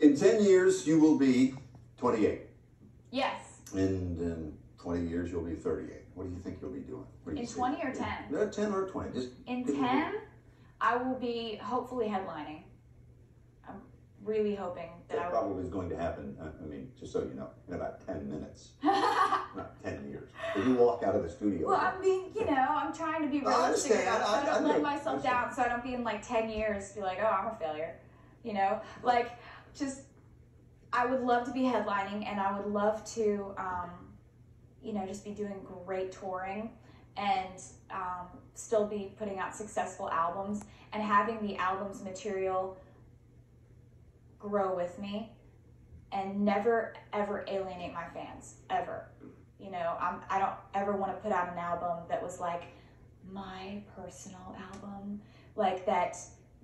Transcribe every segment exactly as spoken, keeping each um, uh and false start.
in ten years, you will be twenty-eight. Yes. And in twenty years, you'll be thirty-eight. What do you think you'll be doing? What do you in think? twenty or ten? No, ten or twenty. Just in ten, I will be hopefully headlining. I'm really hoping that, that I probably would... is going to happen. I mean, just so you know, in about ten minutes, not ten years. If you walk out of the studio. Well, I'm being, you know, I'm trying to be realistic about it. I, I, I don't I, I let know. myself down, so I don't be in like ten years be like, oh, I'm a failure. You know, like just, I would love to be headlining, and I would love to, um, you know, just be doing great touring and um, still be putting out successful albums and having the album's material grow with me and never, ever alienate my fans, ever. You know, I'm, I don't ever want to put out an album that was like my personal album, like that,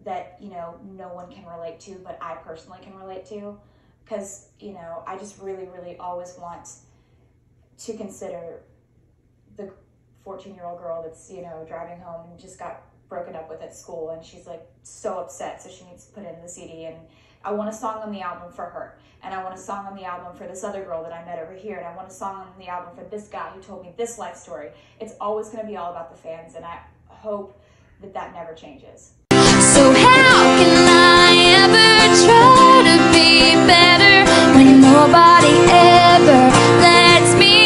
that, you know, no one can relate to, but I personally can relate to. Because, you know, I just really, really always want to consider the fourteen-year-old girl that's, you know, driving home and just got broken up with at school, and she's like so upset, so she needs to put in the C D, and I want a song on the album for her, and I want a song on the album for this other girl that I met over here, and I want a song on the album for this guy who told me this life story. It's always going to be all about the fans, and I hope that that never changes. So how can I ever try to be better when nobody ever lets me?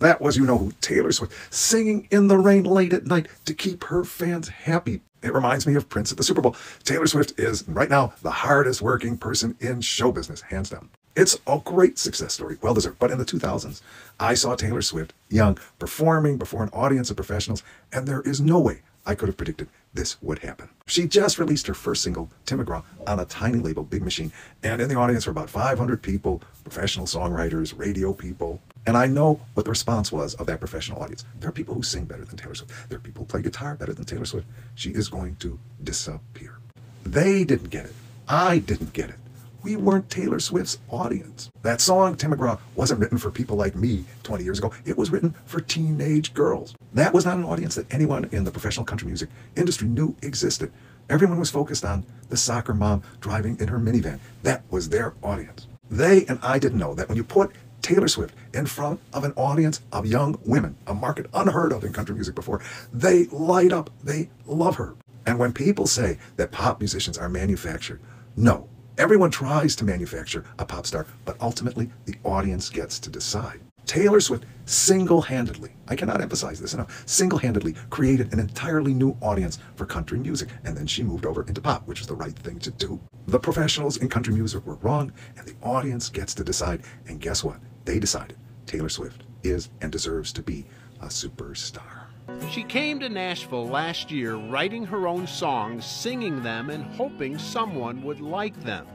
That was, you know who, Taylor Swift, singing in the rain late at night to keep her fans happy. It reminds me of Prince at the Super Bowl. Taylor Swift is, right now, the hardest working person in show business, hands down. It's a great success story, well deserved. But in the two thousands, I saw Taylor Swift, young, performing before an audience of professionals, and there is no way I could have predicted this would happen. She just released her first single, Tim McGraw, on a tiny label, Big Machine, and in the audience were about five hundred people, professional songwriters, radio people. And I know what the response was of that professional audience. There are people who sing better than Taylor Swift. There are people who play guitar better than Taylor Swift. She is going to disappear. They didn't get it. I didn't get it. We weren't Taylor Swift's audience. That song, Tim McGraw, wasn't written for people like me twenty years ago. It was written for teenage girls. That was not an audience that anyone in the professional country music industry knew existed. Everyone was focused on the soccer mom driving in her minivan. That was their audience. They and I didn't know that when you put Taylor Swift in front of an audience of young women, a market unheard of in country music before, they light up. They love her. And when people say that pop musicians are manufactured, no. Everyone tries to manufacture a pop star, but ultimately the audience gets to decide. Taylor Swift single-handedly, I cannot emphasize this enough, single-handedly created an entirely new audience for country music, and then she moved over into pop, which is the right thing to do. The professionals in country music were wrong, and the audience gets to decide, and guess what? They decided Taylor Swift is and deserves to be a superstar. She came to Nashville last year writing her own songs, singing them, and hoping someone would like them.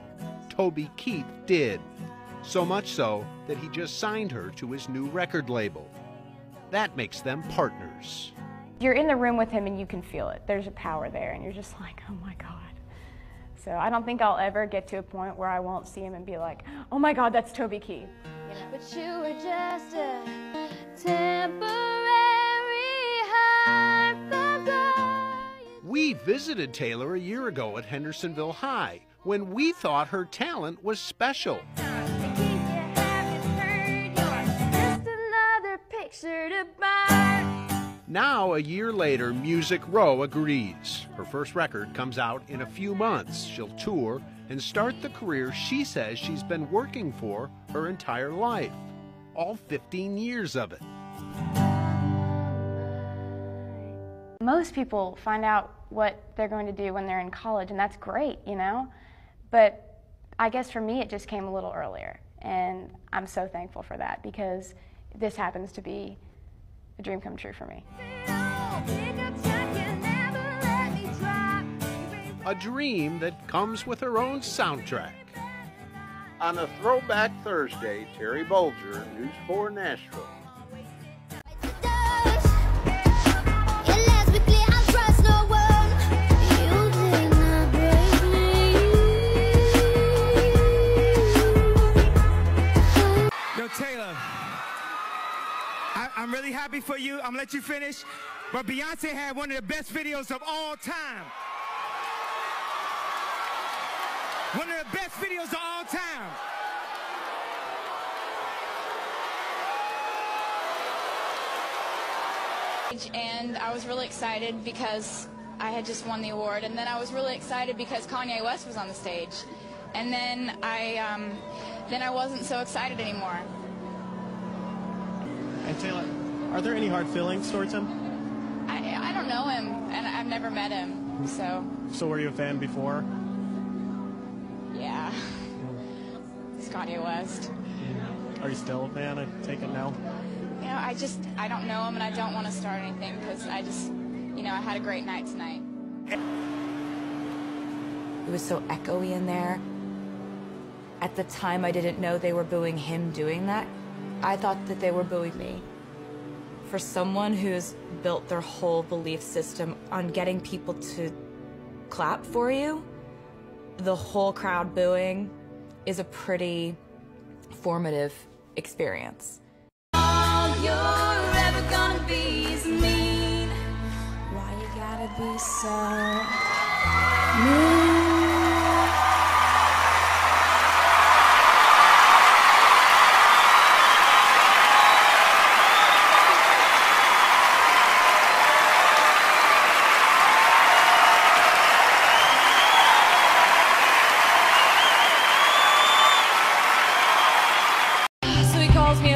Toby Keith did, so much so that he just signed her to his new record label. That makes them partners. You're in the room with him and you can feel it. There's a power there and you're just like, oh my God. So I don't think I'll ever get to a point where I won't see him and be like, oh my God, that's Toby Keith. You know? But you were just a temporary. We visited Taylor a year ago at Hendersonville High when we thought her talent was special. Now, a year later, Music Row agrees. Her first record comes out in a few months. She'll tour and start the career she says she's been working for her entire life, all fifteen years of it. Most people find out what they're going to do when they're in college, and that's great, you know? But I guess for me, it just came a little earlier, and I'm so thankful for that, because this happens to be a dream come true for me. A dream that comes with her own soundtrack. On a Throwback Thursday, Terry Bolger, News four Nashville. Yo, Taylor, I, I'm really happy for you. I'm gonna let you finish, but Beyonce had one of the best videos of all time. One of the best videos of all time. And I was really excited because I had just won the award, and then I was really excited because Kanye West was on the stage, and then I, um, then I wasn't so excited anymore. And Taylor, are there any hard feelings towards him? I, I don't know him, and I've never met him, so. So were you a fan before? Yeah. It's Kanye West. Are you still a fan? I take it now. You know, I just, I don't know him, and I don't want to start anything, because I just, you know, I had a great night tonight. It was so echoey in there. At the time, I didn't know they were booing him doing that. I thought that they were booing me. For someone who's built their whole belief system on getting people to clap for you, the whole crowd booing is a pretty formative experience. All you're ever gonna be is mean. Why you gotta be so mean.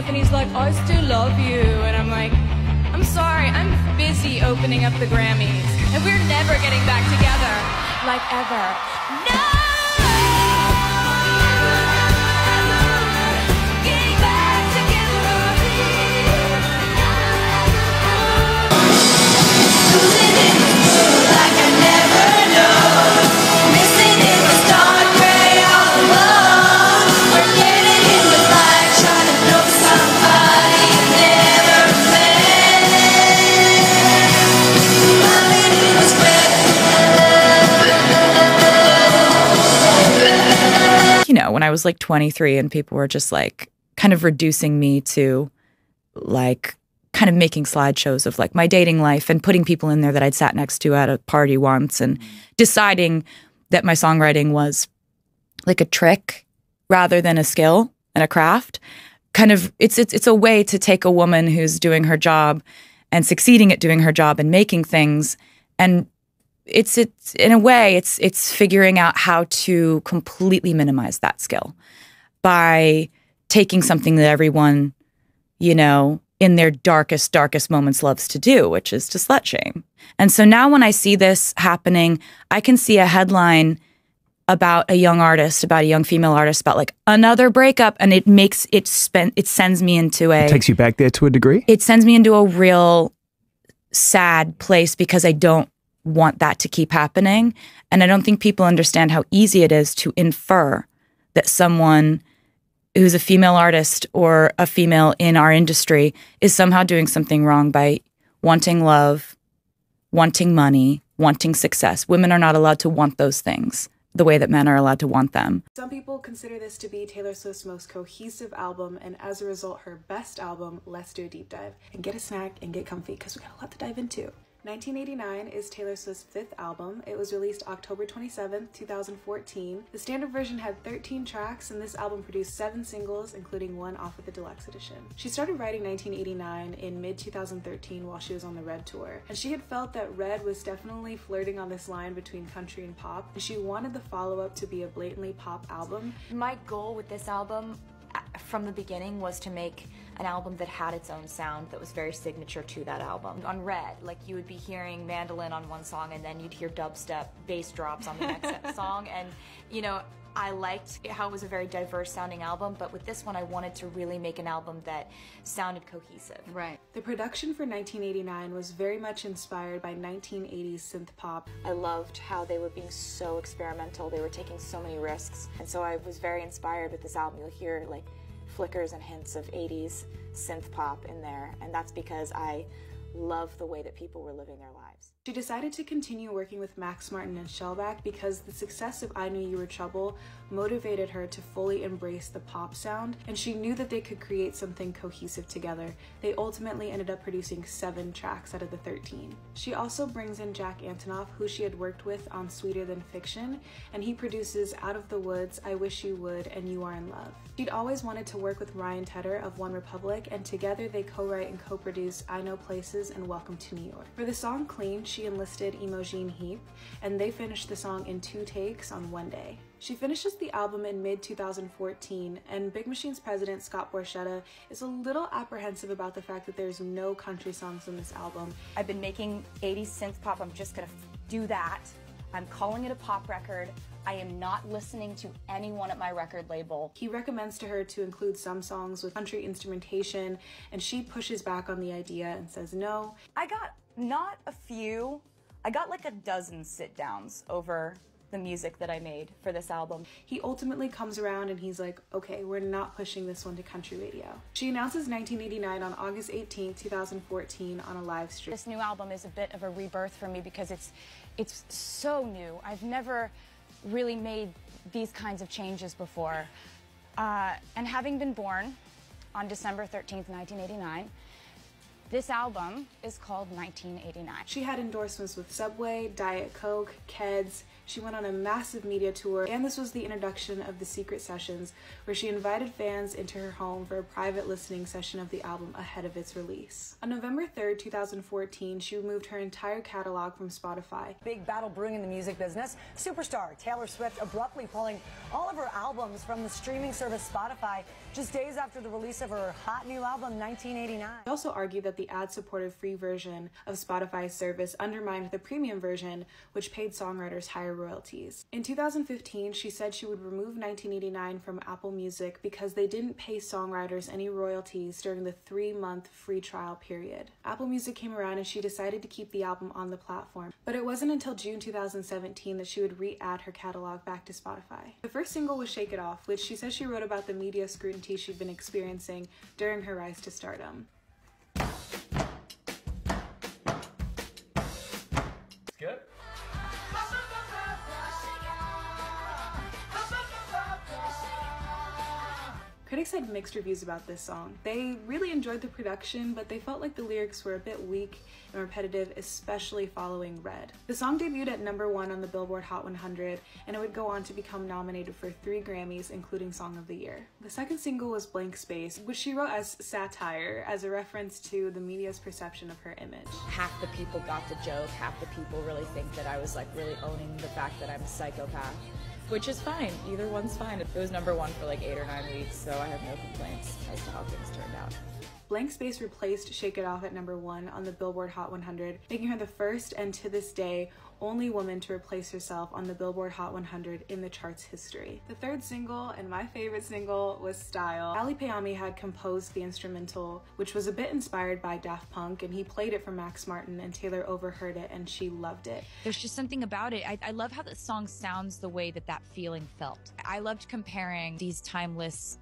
And he's like, I still love you, and I'm like, I'm sorry, I'm busy opening up the Grammys, and we're never getting back together, like ever. No! Never getting back together. Losing it, like I never know. Missing it was dark gray all alone. We're getting it was like trying to know. You know, when I was like twenty-three and people were just like kind of reducing me to like kind of making slideshows of like my dating life and putting people in there that I'd sat next to at a party once and deciding that my songwriting was like a trick rather than a skill and a craft. Kind of it's it's it's a way to take a woman who's doing her job and succeeding at doing her job and making things, and It's it's in a way it's it's figuring out how to completely minimize that skill by taking something that everyone, you know, in their darkest darkest moments loves to do, which is to slut shame. And so now when I see this happening, I can see a headline about a young artist, about a young female artist, about like another breakup, and it makes it spend it sends me into a it takes you back there to a degree. It sends me into a real sad place, because I don't want that to keep happening, and I don't think people understand how easy it is to infer that someone who's a female artist or a female in our industry is somehow doing something wrong by wanting love, wanting money, wanting success. Women are not allowed to want those things the way that men are allowed to want them. Some people consider this to be Taylor Swift's most cohesive album, and as a result, her best album. Let's do a deep dive and get a snack and get comfy, because we got a lot to dive into. nineteen eighty-nine is Taylor Swift's fifth album. It was released October twenty-seventh, two thousand fourteen. The standard version had thirteen tracks, and this album produced seven singles, including one off of the deluxe edition. She started writing nineteen eighty-nine in mid two thousand thirteen while she was on the Red Tour, and she had felt that Red was definitely flirting on this line between country and pop, and she wanted the follow-up to be a blatantly pop album. My goal with this album from the beginning was to make an album that had its own sound that was very signature to that album. On Red, like, you would be hearing mandolin on one song and then you'd hear dubstep bass drops on the next song, and you know, I liked how it was a very diverse sounding album, but with this one I wanted to really make an album that sounded cohesive. Right. The production for nineteen eighty-nine was very much inspired by nineteen eighties synth pop. I loved how they were being so experimental, they were taking so many risks, and so I was very inspired with this album. You'll hear like flickers and hints of eighties synth pop in there, and that's because I love the way that people were living their lives. She decided to continue working with Max Martin and Shellback because the success of I Knew You Were Trouble motivated her to fully embrace the pop sound, and she knew that they could create something cohesive together. They ultimately ended up producing seven tracks out of the thirteen. She also brings in Jack Antonoff, who she had worked with on Sweeter Than Fiction, and he produces Out of the Woods, I Wish You Would, and You Are in Love. She'd always wanted to work with Ryan Tedder of OneRepublic, and together they co-write and co-produce I Know Places and Welcome to New York. For the song Clean, she enlisted Imogen Heap, and they finished the song in two takes on one day. She finishes the album in mid two thousand fourteen, and Big Machine's president, Scott Borchetta, is a little apprehensive about the fact that there's no country songs on this album. I've been making eighties synth pop, I'm just gonna do that. I'm calling it a pop record. I am not listening to anyone at my record label. He recommends to her to include some songs with country instrumentation, and she pushes back on the idea and says no. I got not a few, I got like a dozen sit-downs over the music that I made for this album. He ultimately comes around and he's like, okay, we're not pushing this one to country radio. She announces nineteen eighty-nine on August eighteenth, two thousand fourteen on a live stream. This new album is a bit of a rebirth for me because it's, it's so new. I've never really made these kinds of changes before. Uh, and having been born on December thirteenth, nineteen eighty-nine, this album is called nineteen eighty-nine. She had endorsements with Subway, Diet Coke, Keds. She went on a massive media tour, and this was the introduction of the Secret Sessions, where she invited fans into her home for a private listening session of the album ahead of its release. On November third, two thousand fourteen, she removed her entire catalog from Spotify. Big battle brewing in the music business. Superstar Taylor Swift abruptly pulling all of her albums from the streaming service Spotify just days after the release of her hot new album, nineteen eighty-nine. She also argued that the ad-supported free version of Spotify's service undermined the premium version, which paid songwriters higher royalties. In two thousand fifteen, she said she would remove nineteen eighty-nine from Apple Music because they didn't pay songwriters any royalties during the three-month free trial period. Apple Music came around and she decided to keep the album on the platform, but it wasn't until June two thousand seventeen that she would re-add her catalog back to Spotify. The first single was Shake It Off, which she says she wrote about the media scrutiny she'd been experiencing during her rise to stardom. Good. Critics had mixed reviews about this song. They really enjoyed the production, but they felt like the lyrics were a bit weak and repetitive, especially following Red. The song debuted at number one on the Billboard Hot one hundred, and it would go on to become nominated for three Grammys, including Song of the Year. The second single was Blank Space, which she wrote as satire, as a reference to the media's perception of her image. Half the people got the joke, half the people really think that I was like really owning the fact that I'm a psychopath. Which is fine, either one's fine. It was number one for like eight or nine weeks, so I have no complaints as to how things turned out. Blank Space replaced Shake It Off at number one on the Billboard Hot one hundred, making her the first and to this day only woman to replace herself on the Billboard Hot one hundred in the chart's history. The third single, and my favorite single, was Style. Ali Payami had composed the instrumental, which was a bit inspired by Daft Punk, and he played it for Max Martin, and Taylor overheard it and she loved it. There's just something about it. I, I love how the song sounds the way that that feeling felt. I loved comparing these timeless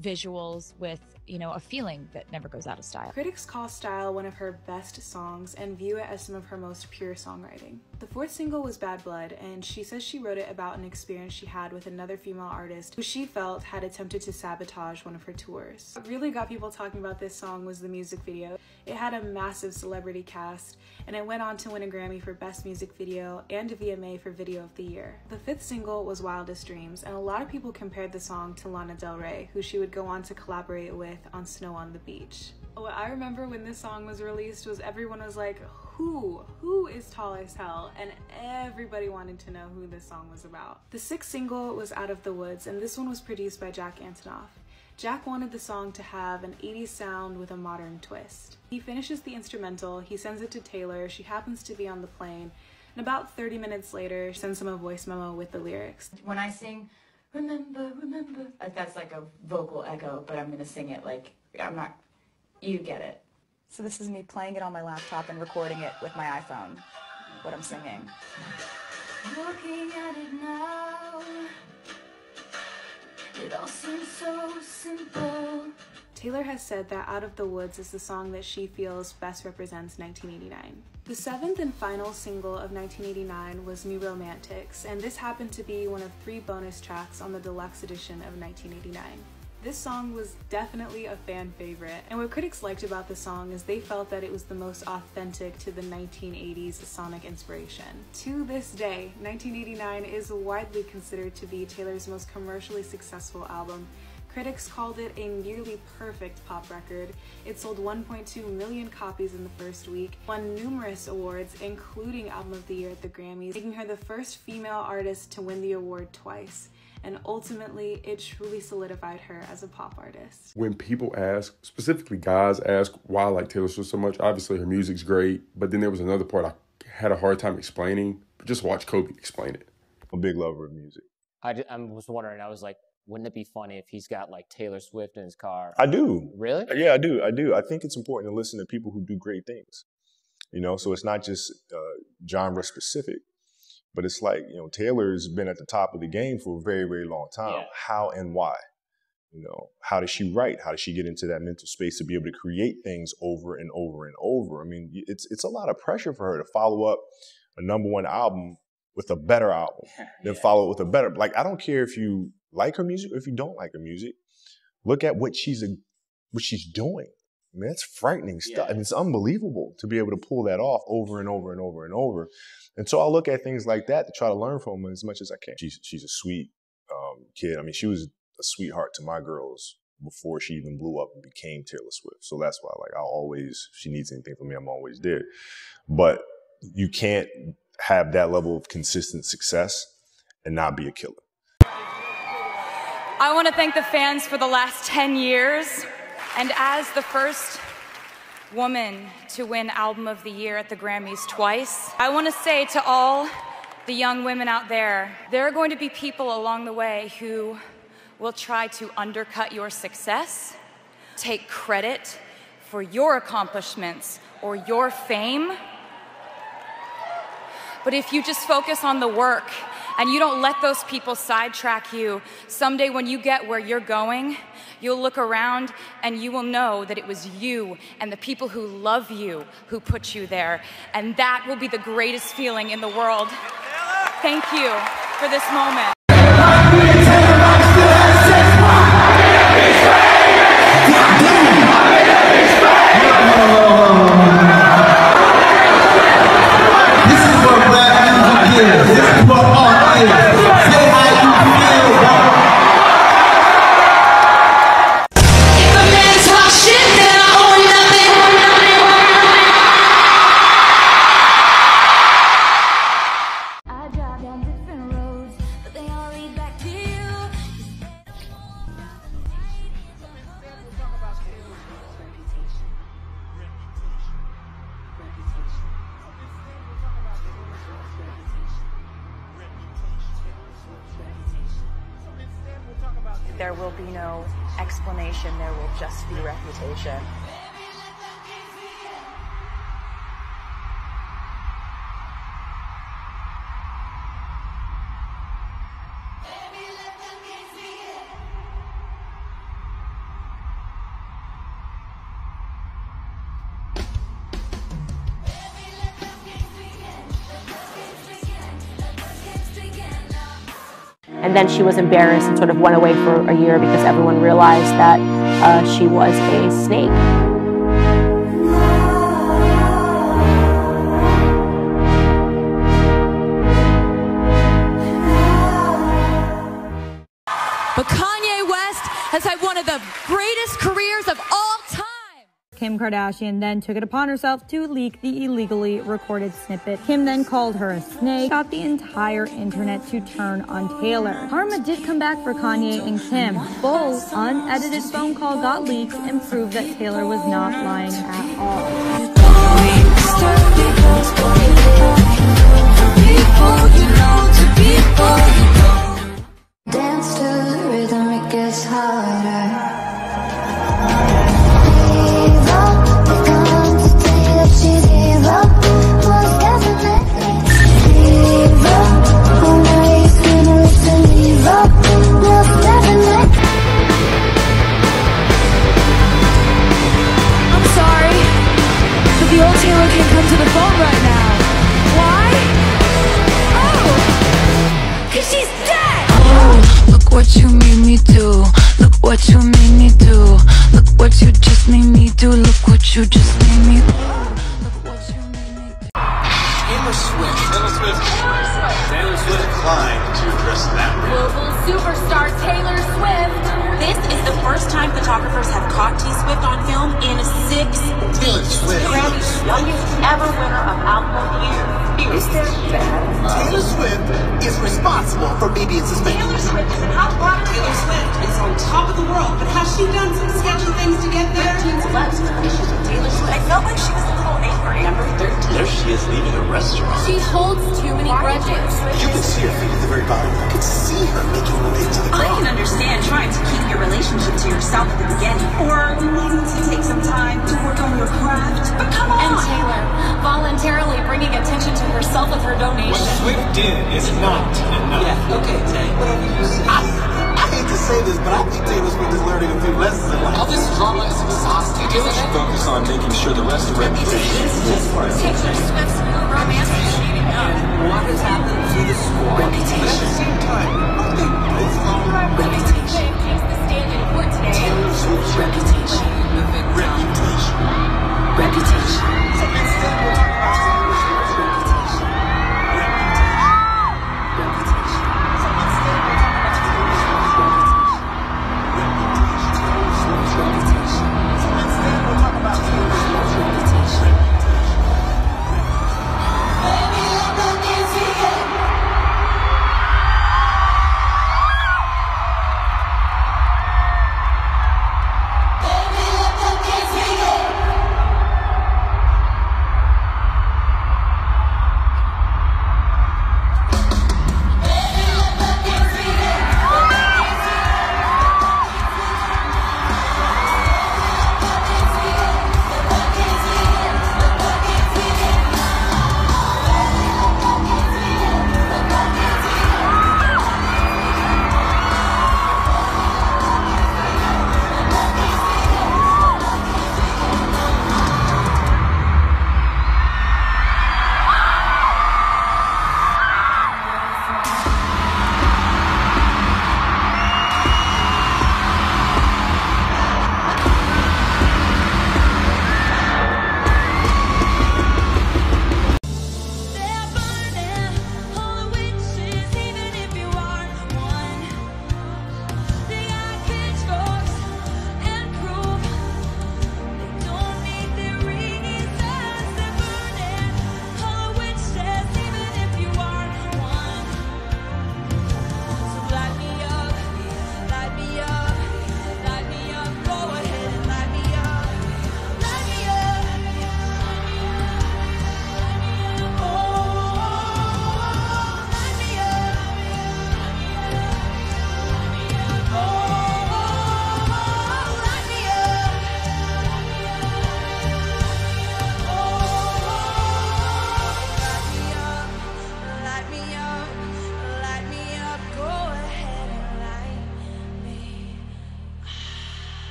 visuals with, you know, a feeling that never goes out of style. Critics call Style one of her best songs and view it as some of her most pure songwriting. The fourth single was Bad Blood, and she says she wrote it about an experience she had with another female artist who she felt had attempted to sabotage one of her tours. What really got people talking about this song was the music video. It had a massive celebrity cast, and it went on to win a Grammy for Best Music Video and a V M A for Video of the Year. The fifth single was Wildest Dreams, and a lot of people compared the song to Lana Del Rey, who she would go on to collaborate with on Snow on the Beach. What I remember when this song was released was everyone was like, who? Who is Tall as Hell? And everybody wanted to know who this song was about. The sixth single was Out of the Woods, and this one was produced by Jack Antonoff. Jack wanted the song to have an eighties sound with a modern twist. He finishes the instrumental, he sends it to Taylor, she happens to be on the plane, and about thirty minutes later, she sends him a voice memo with the lyrics. When I sing, remember, remember, like that's like a vocal echo, but I'm gonna sing it like, I'm not, you get it. So this is me playing it on my laptop and recording it with my iPhone, what I'm singing. Looking at it now, it all seems so simple. Taylor has said that Out of the Woods is the song that she feels best represents nineteen eighty-nine. The seventh and final single of nineteen eighty-nine was New Romantics, and this happened to be one of three bonus tracks on the deluxe edition of nineteen eighty-nine. This song was definitely a fan favorite, and what critics liked about the song is they felt that it was the most authentic to the nineteen eighties sonic inspiration. To this day, nineteen eighty-nine is widely considered to be Taylor's most commercially successful album. Critics called it a nearly perfect pop record. It sold one point two million copies in the first week, won numerous awards, including Album of the Year at the Grammys, making her the first female artist to win the award twice. And ultimately, it truly solidified her as a pop artist. When people ask, specifically guys ask, why I like Taylor Swift so much, obviously her music's great, but then there was another part I had a hard time explaining, but just watch Kobe explain it. I'm a big lover of music. I, just, I was wondering, I was like, wouldn't it be funny if he's got like Taylor Swift in his car? I do. Really? Yeah, I do, I do. I think it's important to listen to people who do great things, you know? So it's not just uh, genre specific. But it's like, you know, Taylor's been at the top of the game for a very, very long time. Yeah. How and why? You know, how does she write? How does she get into that mental space to be able to create things over and over and over? I mean, it's it's a lot of pressure for her to follow up a number one album with a better album, yeah. then follow it with a better. Like, I don't care if you like her music or if you don't like her music. Look at what she's a, what she's doing. I mean, that's frightening stuff. Yeah. And it's unbelievable to be able to pull that off over and over and over and over. And so I look at things like that to try to learn from them as much as I can. She's, she's a sweet um, kid. I mean, she was a sweetheart to my girls before she even blew up and became Taylor Swift. So that's why, like, I always, if she needs anything from me, I'm always there. But you can't have that level of consistent success and not be a killer. I want to thank the fans for the last ten years. And as the first woman to win Album of the Year at the Grammys twice, I want to say to all the young women out there, there are going to be people along the way who will try to undercut your success, take credit for your accomplishments or your fame. But if you just focus on the work and you don't let those people sidetrack you, someday when you get where you're going, you'll look around and you will know that it was you and the people who love you who put you there. And that will be the greatest feeling in the world. Thank you for this moment. There will be no explanation, there will just be reputation. And then she was embarrassed and sort of went away for a year because everyone realized that uh, she was a snake. But Kanye West has had one of the greatest careers of all time. Kim Kardashian then took it upon herself to leak the illegally recorded snippet. Kim then called her a snake, got the entire internet to turn on Taylor. Karma did come back for Kanye and Kim. Both unedited phone call got leaked and proved that Taylor was not lying at all. Dance to the rhythm, it gets harder. Taylor can't come to the phone right now. Why? Oh! Cause she's dead! Oh, look what you made me do. Look what you made me do. Look what you just made me do. Look what you just made me do. Look what you made me do. Taylor Swift. Taylor Swift. Taylor Swift. Taylor Swift declined to address that. Global superstar Taylor Swift. This is the first time photographers have caught T. Swift on film in six Taylor Swift. Grammy, youngest ever winner of Album of the Year. Is there bad? Taylor Swift is responsible for media suspension. Taylor Swift is in hot water. Taylor Swift is on top of the world, but has she done some sketchy things to get there? thirteen celebs with issues with Taylor Swift. I felt like she was a little angry. Number thirteen. There she is leaving a restaurant. She holds too many grudges. You can see her feet at the very bottom. You can see her making her way to the ground. I can understand trying to keep your relationship to yourself at the beginning, or needing to take some time to work on your craft. But come on! And Taylor, voluntarily bringing attention to herself with her donation. What Swift did is not enough. Yeah, okay, Tay, whatever you say. I, I hate to say this, but I think Taylor Swift is learning a few lessons in life. All this drama is exhausting. Taylor should focus on making sure the rest of her reputation is just for us. Taylor Swift's new romance is heating up. What has happened to the score? Reputation. At the same time, I think both are right. Reputation. Taylor Swift's reputation. Reputation. Reputation. So instead we're talking about Taylor Swift's reputation. Reputation. Reputation. So instead we're talking about Taylor Swift's reputation. Reputation. Taylor Swift's reputation. So instead we're talking about Taylor Swift's reputation. Baby, I'm not easy yet.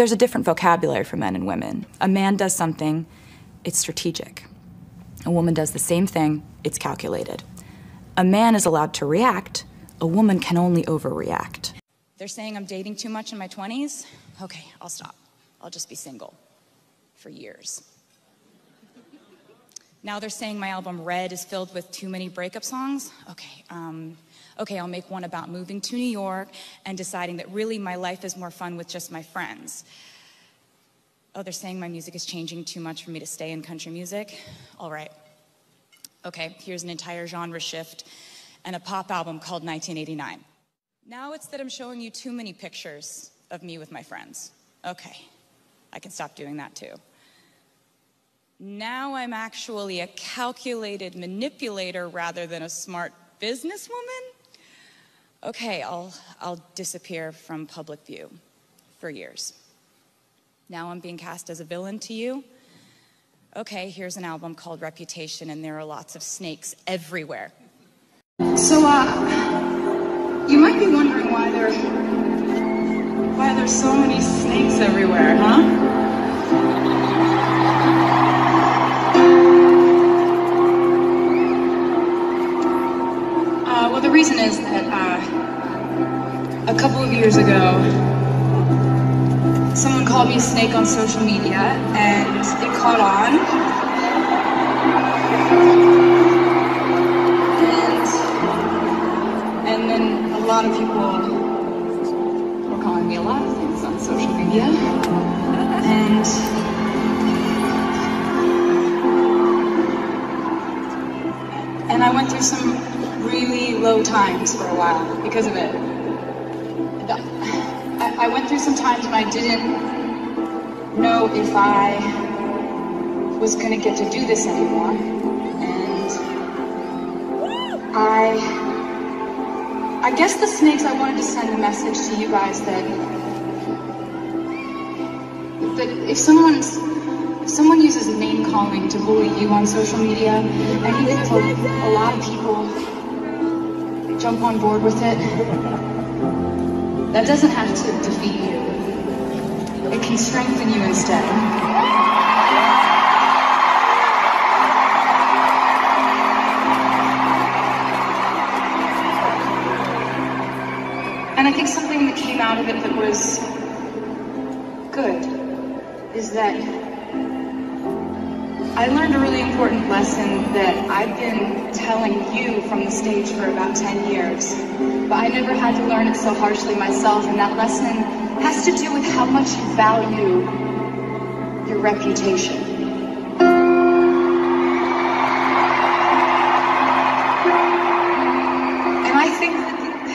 There's a different vocabulary for men and women. A man does something, it's strategic. A woman does the same thing, it's calculated. A man is allowed to react, a woman can only overreact. They're saying I'm dating too much in my twenties? Okay, I'll stop. I'll just be single for years. Now they're saying my album Red is filled with too many breakup songs? Okay, um, okay, I'll make one about moving to New York and deciding that really my life is more fun with just my friends. Oh, they're saying my music is changing too much for me to stay in country music? All right. Okay, here's an entire genre shift and a pop album called nineteen eighty-nine. Now it's that I'm showing you too many pictures of me with my friends. Okay, I can stop doing that too. Now I'm actually a calculated manipulator rather than a smart businesswoman? Okay, I'll, I'll disappear from public view for years. Now I'm being cast as a villain to you? Okay, here's an album called Reputation and there are lots of snakes everywhere. So, uh, you might be wondering why there's, why there's so many snakes everywhere, huh? The reason is that uh, a couple of years ago, someone called me a snake on social media, and it caught on. And, and then a lot of people were calling me a lot of things on social media. And and I went through some really low times for a while because of it. I, I went through some times when I didn't know if I was gonna get to do this anymore. And I, I guess the snakes, I wanted to send a message to you guys that, that if someone's, if someone uses name calling to bully you on social media, and even if a, a lot of people jump on board with it, that doesn't have to defeat you. It can strengthen you instead. And I think something that came out of it that was good is that I learned a really important lesson that I've been telling you from the stage for about ten years, but I never had to learn it so harshly myself, and that lesson has to do with how much you value your reputation. And I think that the,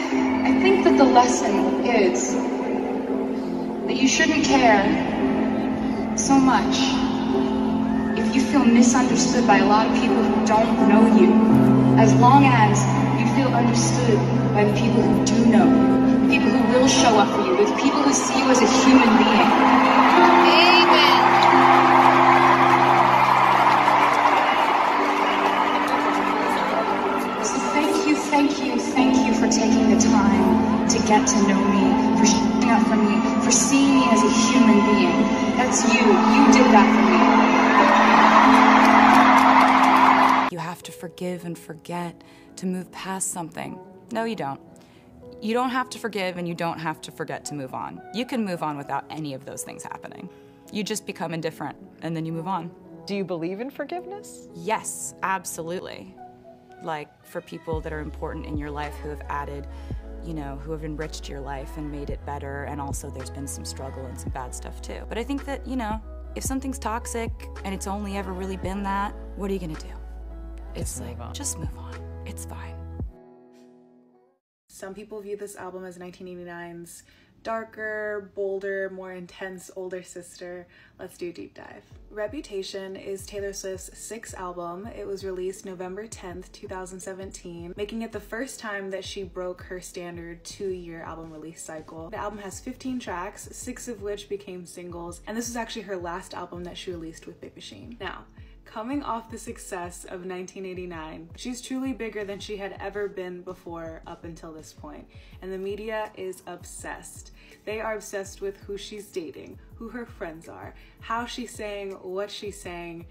I think that the lesson is that you shouldn't care so much if you feel misunderstood by a lot of people who don't know you, as long as you feel understood by the people who do know you, people who will show up for you, with people who see you as a human being. Amen. So thank you, thank you, thank you for taking the time to get to know me, for showing up for me, for seeing me as a human being. That's you. You did that for me. You have to forgive and forget to move past something. No, you don't. You don't have to forgive and you don't have to forget to move on. You can move on without any of those things happening. You just become indifferent and then you move on. Do you believe in forgiveness? Yes, absolutely. Like for people that are important in your life who have added, you know, who have enriched your life and made it better, and also there's been some struggle and some bad stuff too. But I think that, you know, if something's toxic and it's only ever really been that, what are you gonna do? It's like, just move on. It's fine. Some people view this album as nineteen eighty-nine's darker, bolder, more intense older sister. Let's do a deep dive. Reputation is Taylor Swift's sixth album. It was released November tenth, two thousand seventeen, making it the first time that she broke her standard two-year album release cycle. The album has fifteen tracks, six of which became singles, and this was actually her last album that she released with Big Machine. Now, Coming off the success of nineteen eighty-nine, she's truly bigger than she had ever been before up until this point, and the media is obsessed. They are obsessed with who she's dating, who her friends are, how she sang, what she sang,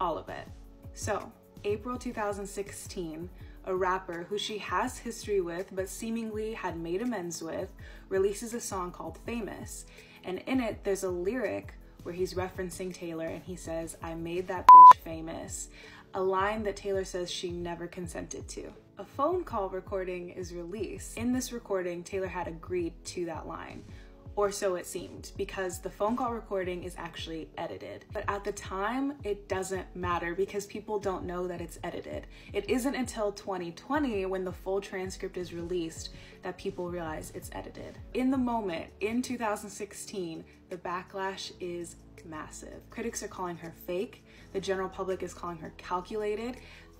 all of it. So, April two thousand sixteen, a rapper who she has history with but seemingly had made amends with, releases a song called Famous, and in it there's a lyric where he's referencing Taylor and he says, "I made that bitch famous," a line that Taylor says she never consented to. A phone call recording is released. In this recording, Taylor had agreed to that line, or so it seemed, because the phone call recording is actually edited. But at the time, it doesn't matter because people don't know that it's edited. It isn't until twenty twenty, when the full transcript is released, that people realize it's edited. In the moment, in two thousand sixteen, the backlash is massive. Critics are calling her fake, the general public is calling her calculated.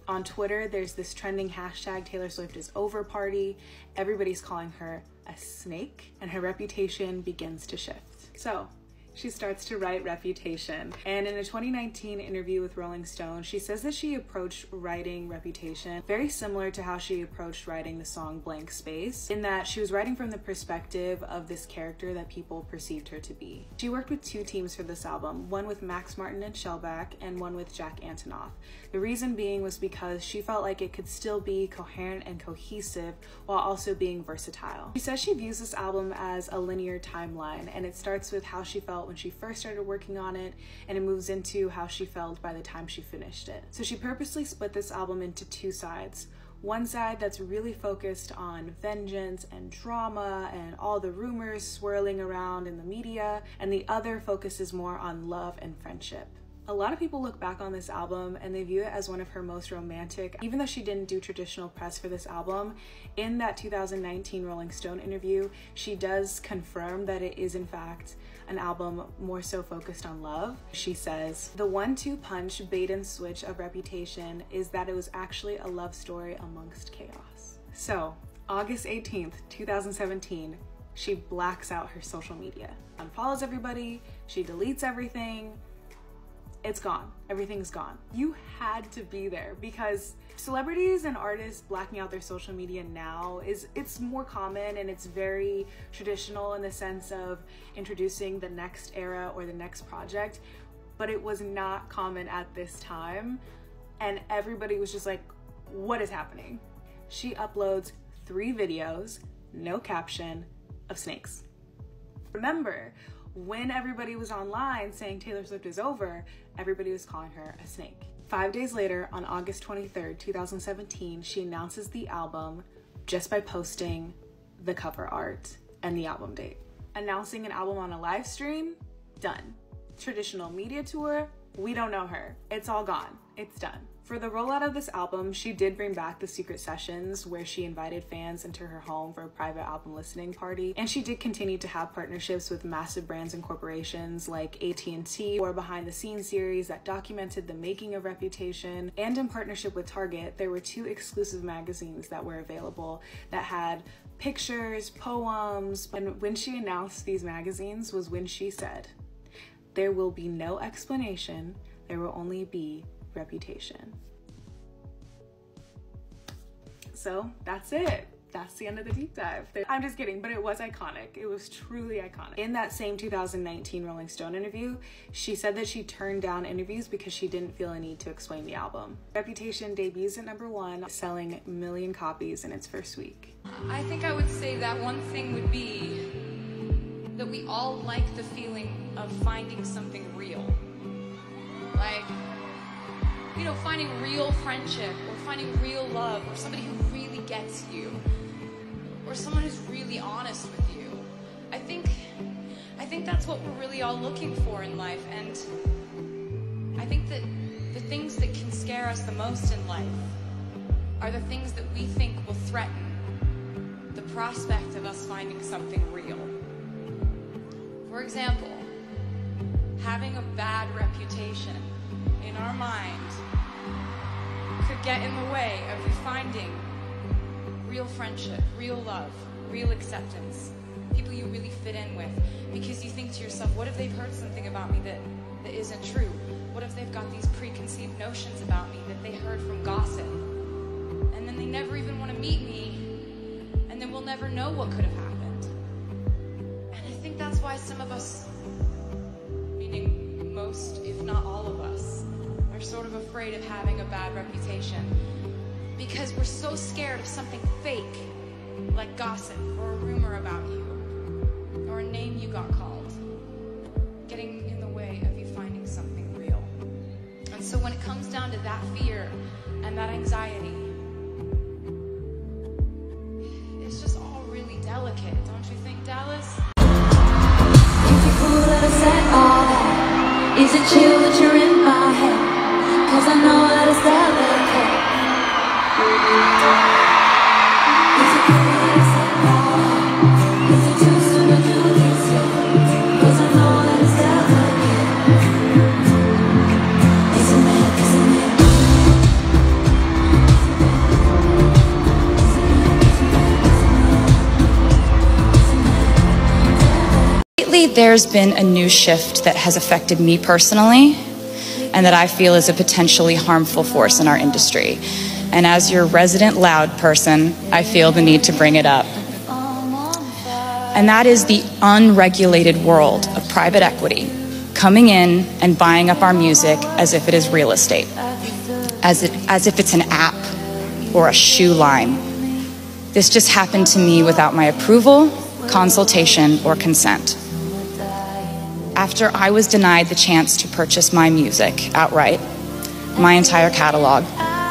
On Twitter, there's this trending hashtag, Taylor Swift is over party. Everybody's calling her a snake, and her reputation begins to shift. So she starts to write Reputation. And in a twenty nineteen interview with Rolling Stone, she says that she approached writing Reputation very similar to how she approached writing the song Blank Space, in that she was writing from the perspective of this character that people perceived her to be. She worked with two teams for this album, one with Max Martin and Shellback, and one with Jack Antonoff. The reason being was because she felt like it could still be coherent and cohesive while also being versatile. She says she views this album as a linear timeline, and it starts with how she felt when she first started working on it, and it moves into how she felt by the time she finished it. So she purposely split this album into two sides. One side that's really focused on vengeance and drama and all the rumors swirling around in the media, and the other focuses more on love and friendship. A lot of people look back on this album and they view it as one of her most romantic, even though she didn't do traditional press for this album. In that two thousand nineteen Rolling Stone interview, she does confirm that it is in fact an album more so focused on love. She says, "The one two punch bait and switch of Reputation is that it was actually a love story amongst chaos." So, August eighteenth, two thousand seventeen, she blacks out her social media. Unfollows everybody, she deletes everything. It's gone. Everything's gone. You had to be there, because celebrities and artists blacking out their social media now is it's more common, and it's very traditional in the sense of introducing the next era or the next project, but it was not common at this time, and everybody was just like, what is happening? She uploads three videos, no caption, of snakes. Remember, when everybody was online saying Taylor Swift is over, everybody was calling her a snake. Five days later, on August twenty-third, two thousand seventeen, she announces the album just by posting the cover art and the album date. Announcing an album on a live stream? Done. Traditional media tour? We don't know her. It's all gone. It's done. For the rollout of this album, she did bring back the secret sessions where she invited fans into her home for a private album listening party, and she did continue to have partnerships with massive brands and corporations like A T and T, or behind-the-scenes series that documented the making of Reputation, and in partnership with Target, there were two exclusive magazines that were available that had pictures, poems, and when she announced these magazines was when she said, "There will be no explanation, there will only be Reputation." So that's it. That's the end of the deep dive. I'm just kidding, but it was iconic. It was truly iconic. In that same two thousand nineteen Rolling Stone interview, she said that she turned down interviews because she didn't feel a need to explain the album. Reputation debuts at number one, selling a million copies in its first week. I think I would say that one thing would be that we all like the feeling of finding something real. Like, you know, finding real friendship, or finding real love, or somebody who really gets you, or someone who's really honest with you. I think, I think that's what we're really all looking for in life, and I think that the things that can scare us the most in life are the things that we think will threaten the prospect of us finding something real. For example, having a bad reputation in our mind could get in the way of you finding real friendship, real love, real acceptance, people you really fit in with, because you think to yourself, what if they've heard something about me that, that isn't true? What if they've got these preconceived notions about me that they heard from gossip? And then they never even want to meet me, and then we'll never know what could have happened. And I think that's why some of us, meaning most, if not all of us, are sort of afraid of having a bad reputation. Because we're so scared of something fake, like gossip, or a rumor about you, or a name you got called, getting in the way of you finding something real. And so when it comes down to that fear and that anxiety, it's just all really delicate, don't you think, Dallas? If you could have said all that, is it chill that you're in my head? Cause I know that it's delicate. Lately, there's been a new shift that has affected me personally and that I feel is a potentially harmful force in our industry. And as your resident loud person, I feel the need to bring it up. And that is the unregulated world of private equity coming in and buying up our music as if it is real estate, as, it, as if it's an app or a shoe line. This just happened to me without my approval, consultation, or consent. After I was denied the chance to purchase my music outright, my entire catalog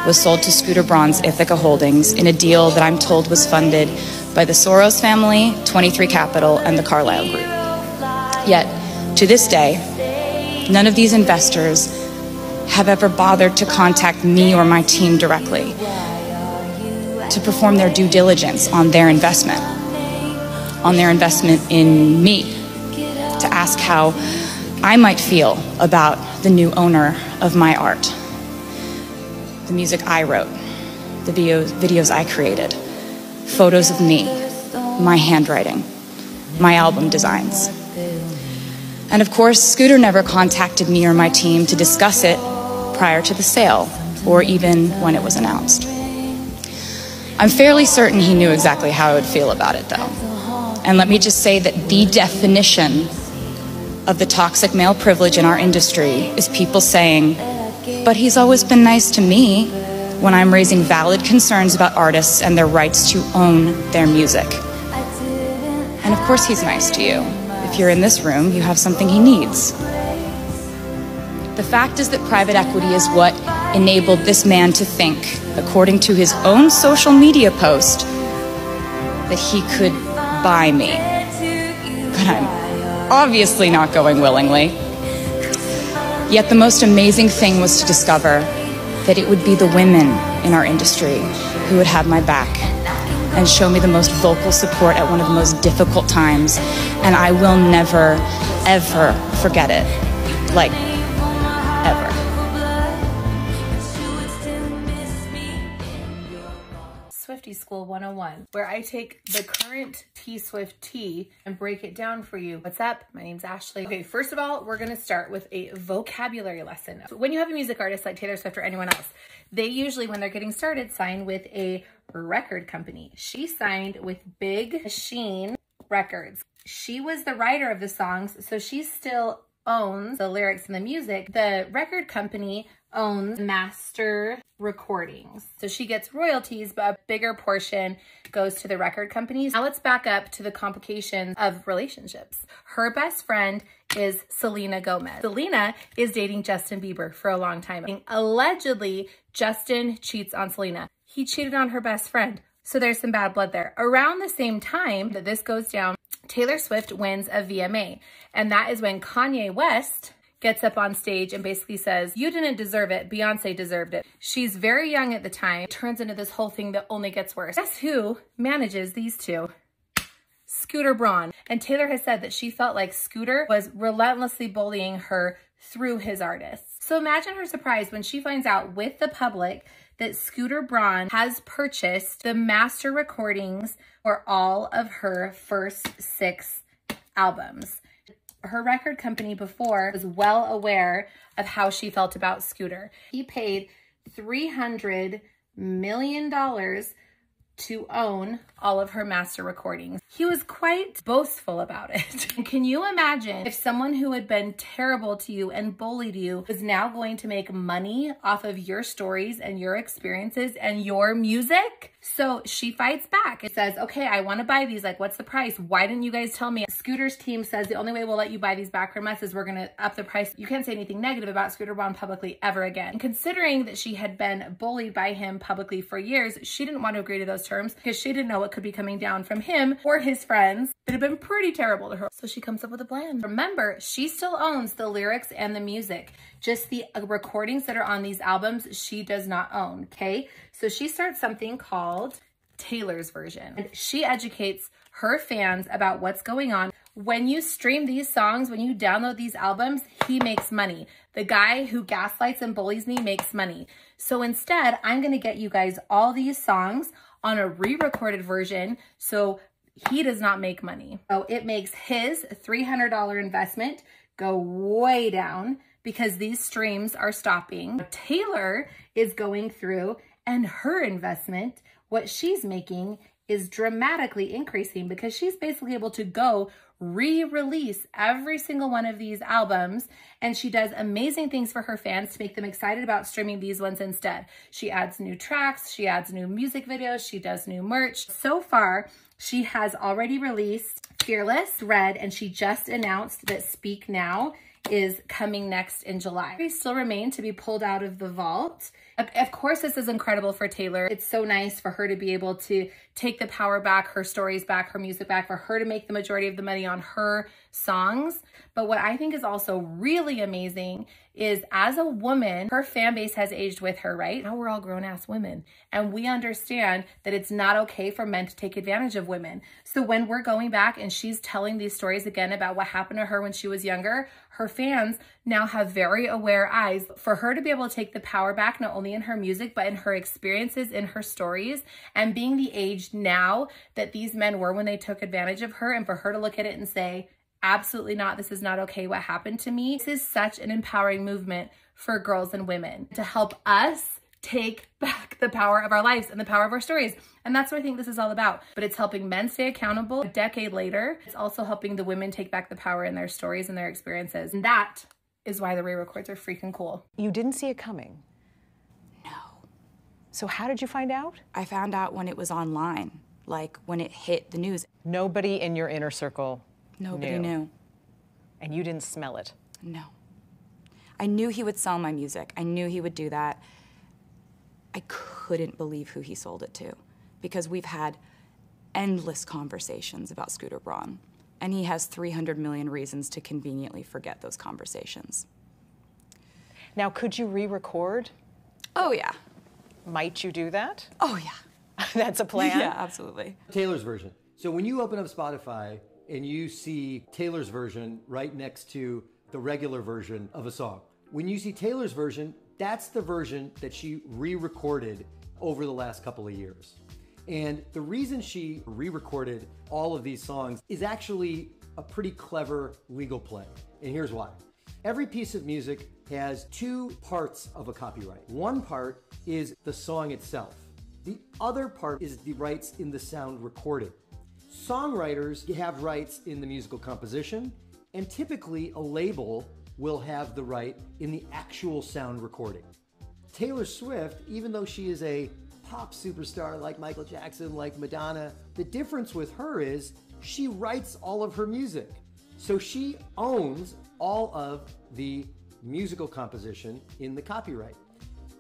was sold to Scooter Braun's Ithaca Holdings in a deal that I'm told was funded by the Soros family, twenty-three Capital, and the Carlyle Group. Yet, to this day, none of these investors have ever bothered to contact me or my team directly to perform their due diligence on their investment, on their investment in me, to ask how I might feel about the new owner of my art. The music I wrote, the videos, videos I created, photos of me, my handwriting, my album designs. And of course, Scooter never contacted me or my team to discuss it prior to the sale, or even when it was announced. I'm fairly certain he knew exactly how I would feel about it, though. And let me just say that the definition of the toxic male privilege in our industry is people saying, "But he's always been nice to me," when I'm raising valid concerns about artists and their rights to own their music. And of course he's nice to you. If you're in this room, you have something he needs. The fact is that private equity is what enabled this man to think, according to his own social media post, that he could buy me. But I'm obviously not going willingly. Yet the most amazing thing was to discover that it would be the women in our industry who would have my back and show me the most vocal support at one of the most difficult times, and I will never, ever forget it. Like, ever. Swiftie School one oh one, where I take the current T-Swift tea and break it down for you. What's up? My name's Ashley. Okay, first of all, we're gonna start with a vocabulary lesson. So when you have a music artist like Taylor Swift or anyone else, they usually, when they're getting started, sign with a record company. She signed with Big Machine Records. She was the writer of the songs, so she still owns the lyrics and the music. The record company owns master recordings. So she gets royalties, but a bigger portion goes to the record companies. Now let's back up to the complications of relationships. Her best friend is Selena Gomez. Selena is dating Justin Bieber for a long time. Allegedly, Justin cheats on Selena. He cheated on her best friend. So there's some bad blood there. Around the same time that this goes down, Taylor Swift wins a V M A. And that is when Kanye West gets up on stage and basically says, "You didn't deserve it, Beyonce deserved it." She's very young at the time. It turns into this whole thing that only gets worse. Guess who manages these two? Scooter Braun. And Taylor has said that she felt like Scooter was relentlessly bullying her through his artists. So imagine her surprise when she finds out with the public that Scooter Braun has purchased the master recordings for all of her first six albums. her record company before was well aware of how she felt about Scooter. He paid three hundred million dollars to own all of her master recordings. He was quite boastful about it. Can you imagine if someone who had been terrible to you and bullied you was now going to make money off of your stories and your experiences and your music? So she fights back. It says, okay, I wanna buy these. Like, what's the price? Why didn't you guys tell me? Scooter's team says the only way we'll let you buy these back from us is we're gonna up the price. You can't say anything negative about Scooter Braun publicly ever again. And considering that she had been bullied by him publicly for years, she didn't want to agree to those terms because she didn't know what could be coming down from him or his friends that had been pretty terrible to her. So she comes up with a plan. Remember, she still owns the lyrics and the music. Just the recordings that are on these albums, she does not own, okay? So she starts something called Taylor's Version. And she educates her fans about what's going on. When you stream these songs, when you download these albums, he makes money. The guy who gaslights and bullies me makes money. So instead, I'm gonna get you guys all these songs on a re-recorded version, so he does not make money. So it makes his three hundred dollar investment go way down because these streams are stopping. Taylor is going through and her investment, what she's making is dramatically increasing because she's basically able to go re-release every single one of these albums, and she does amazing things for her fans to make them excited about streaming these ones instead. She adds new tracks, she adds new music videos, she does new merch. So far, she has already released Fearless, Red, and she just announced that Speak Now is coming next in July. They still remain to be pulled out of the vault. Of course, this is incredible for Taylor. It's so nice for her to be able to take the power back, her stories back, her music back, for her to make the majority of the money on her songs. But what I think is also really amazing is as a woman, her fan base has aged with her, right? Now we're all grown-ass women, and we understand that it's not okay for men to take advantage of women. So when we're going back and she's telling these stories again about what happened to her when she was younger, her fans now have very aware eyes. For her to be able to take the power back, not only in her music, but in her experiences, in her stories, and being the age now that these men were when they took advantage of her, and for her to look at it and say, absolutely not, this is not okay, what happened to me. This is such an empowering movement for girls and women to help us take back the power of our lives and the power of our stories. And that's what I think this is all about. But it's helping men stay accountable a decade later. It's also helping the women take back the power in their stories and their experiences. And that is why the re-records are freaking cool. You didn't see it coming? No. So how did you find out? I found out when it was online, like when it hit the news. Nobody in your inner circle Nobody knew. knew. And you didn't smell it? No. I knew he would sell my music. I knew he would do that. I couldn't believe who he sold it to, because we've had endless conversations about Scooter Braun, and he has three hundred million reasons to conveniently forget those conversations. Now, could you re-record? Oh, yeah. Might you do that? Oh, yeah. That's a plan? Yeah, absolutely. Taylor's Version. So when you open up Spotify, and you see Taylor's Version right next to the regular version of a song. When you see Taylor's Version, that's the version that she re-recorded over the last couple of years. And the reason she re-recorded all of these songs is actually a pretty clever legal play. And here's why. Every piece of music has two parts of a copyright. One part is the song itself. The other part is the rights in the sound recorded. Songwriters have rights in the musical composition, and typically a label will have the right in the actual sound recording. Taylor Swift, even though she is a pop superstar like Michael Jackson, like Madonna, the difference with her is she writes all of her music. So she owns all of the musical composition in the copyright.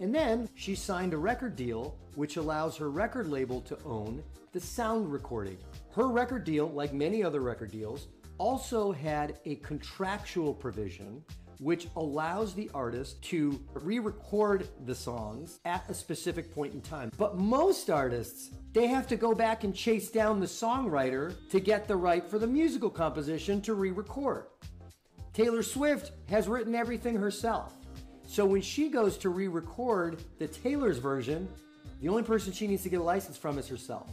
And then she signed a record deal, which allows her record label to own the sound recording. Her record deal, like many other record deals, also had a contractual provision which allows the artist to re-record the songs at a specific point in time. But most artists, they have to go back and chase down the songwriter to get the right for the musical composition to re-record. Taylor Swift has written everything herself. So when she goes to re-record the Taylor's Version, the only person she needs to get a license from is herself.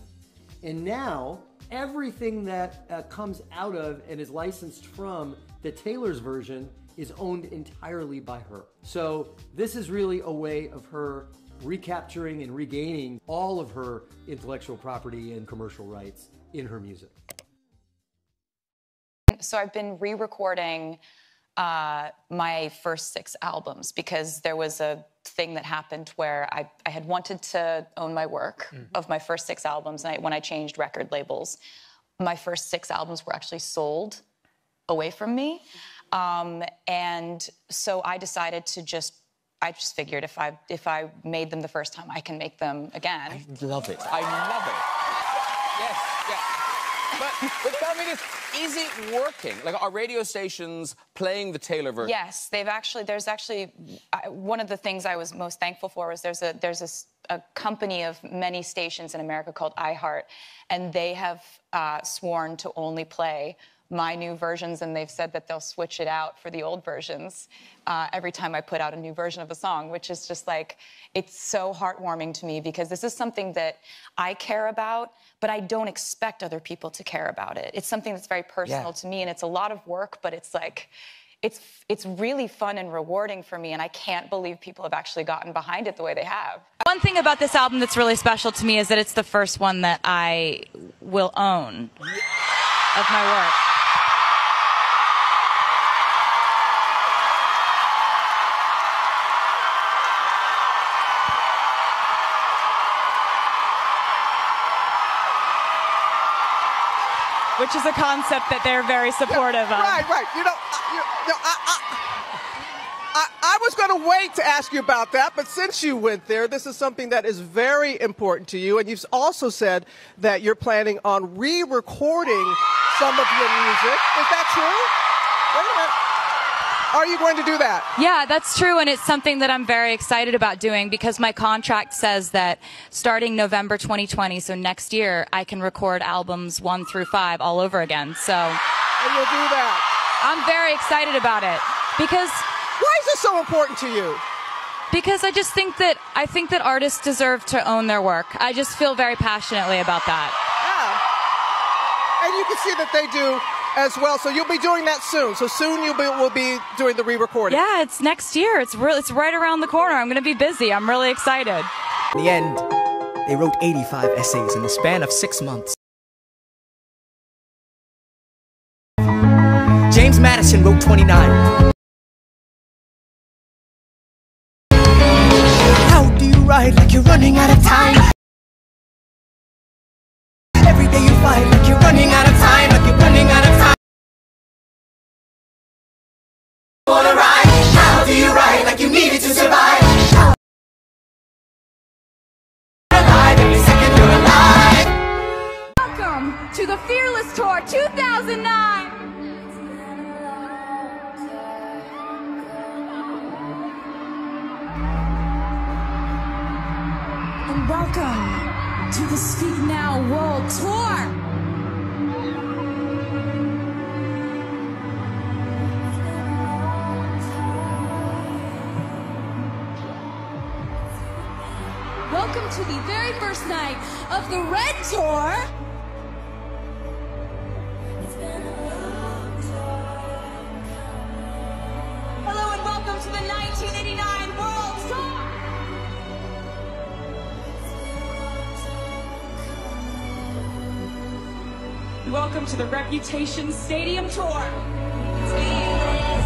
And now everything that uh, comes out of and is licensed from the Taylor's version is owned entirely by her. So this is really a way of her recapturing and regaining all of her intellectual property and commercial rights in her music. So I've been re-recording uh, my first six albums because there was a thing that happened where I, I had wanted to own my work mm-hmm. of my first six albums. And I, when I changed record labels, my first six albums were actually sold away from me. Um, and so I decided to just, I just figured if I if I made them the first time, I can make them again. I love it. I love it. Yes, yes. But, but tell me this, is it working? Like, are radio stations playing the Taylor version? Yes, they've actually, there's actually, I, one of the things I was most thankful for was there's a there's a, a company of many stations in America called iHeart, and they have uh, sworn to only play my new versions, and they've said that they'll switch it out for the old versions uh, every time I put out a new version of a song, which is just like, it's so heartwarming to me because this is something that I care about, but I don't expect other people to care about it. It's something that's very personal yeah. to me, and it's a lot of work, but it's like, it's it's really fun and rewarding for me, and I can't believe people have actually gotten behind it the way they have. One thing about this album that's really special to me is that it's the first one that I will own of my work. Which is a concept that they're very supportive yeah, right, of. Right, right. You know, you, you know I, I, I, I was going to wait to ask you about that, but since you went there, this is something that is very important to you, and you've also said that you're planning on re-recording some of your music. Is that true? Wait a minute. Are you going to do that? Yeah, that's true, and it's something that I'm very excited about doing because my contract says that starting November twenty twenty, so next year, I can record albums one through five all over again, so... And you'll do that. I'm very excited about it because... Why is this so important to you? Because I just think that, I think that artists deserve to own their work. I just feel very passionately about that. Yeah. And you can see that they do... as well, so you'll be doing that soon. So soon you will be doing the re-recording. Yeah, it's next year. It's real. It's right around the corner. I'm going to be busy. I'm really excited. In the end, they wrote eighty-five essays in the span of six months. James Madison wrote twenty-nine. How do you ride like you're running out of time? Every day you fight like you're running out of time. Like you're running out of time. How do you write like you needed to survive? How every second you're alive. Welcome to the Fearless Tour two thousand nine. And welcome to the Speak Now World Tour. Welcome to the very first night of the Red Tour. It's been a long time. Hello and welcome to the nineteen eighty-nine World Tour. It's been a long time. Welcome to the Reputation Stadium Tour. It's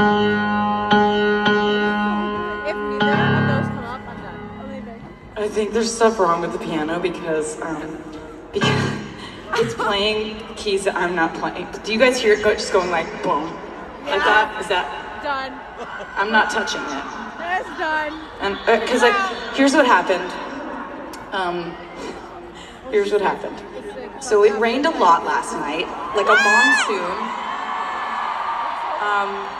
If neither of those come up, I'm done. I'm leaving. I think there's stuff wrong with the piano because, um, because it's playing keys that I'm not playing. Do you guys hear it go, just going like boom? Yeah. Like that? Is that? Done. I'm not touching it. That's done. And because uh, like, here's what happened. Um, here's what happened. So it rained a lot last night, like a monsoon. Um,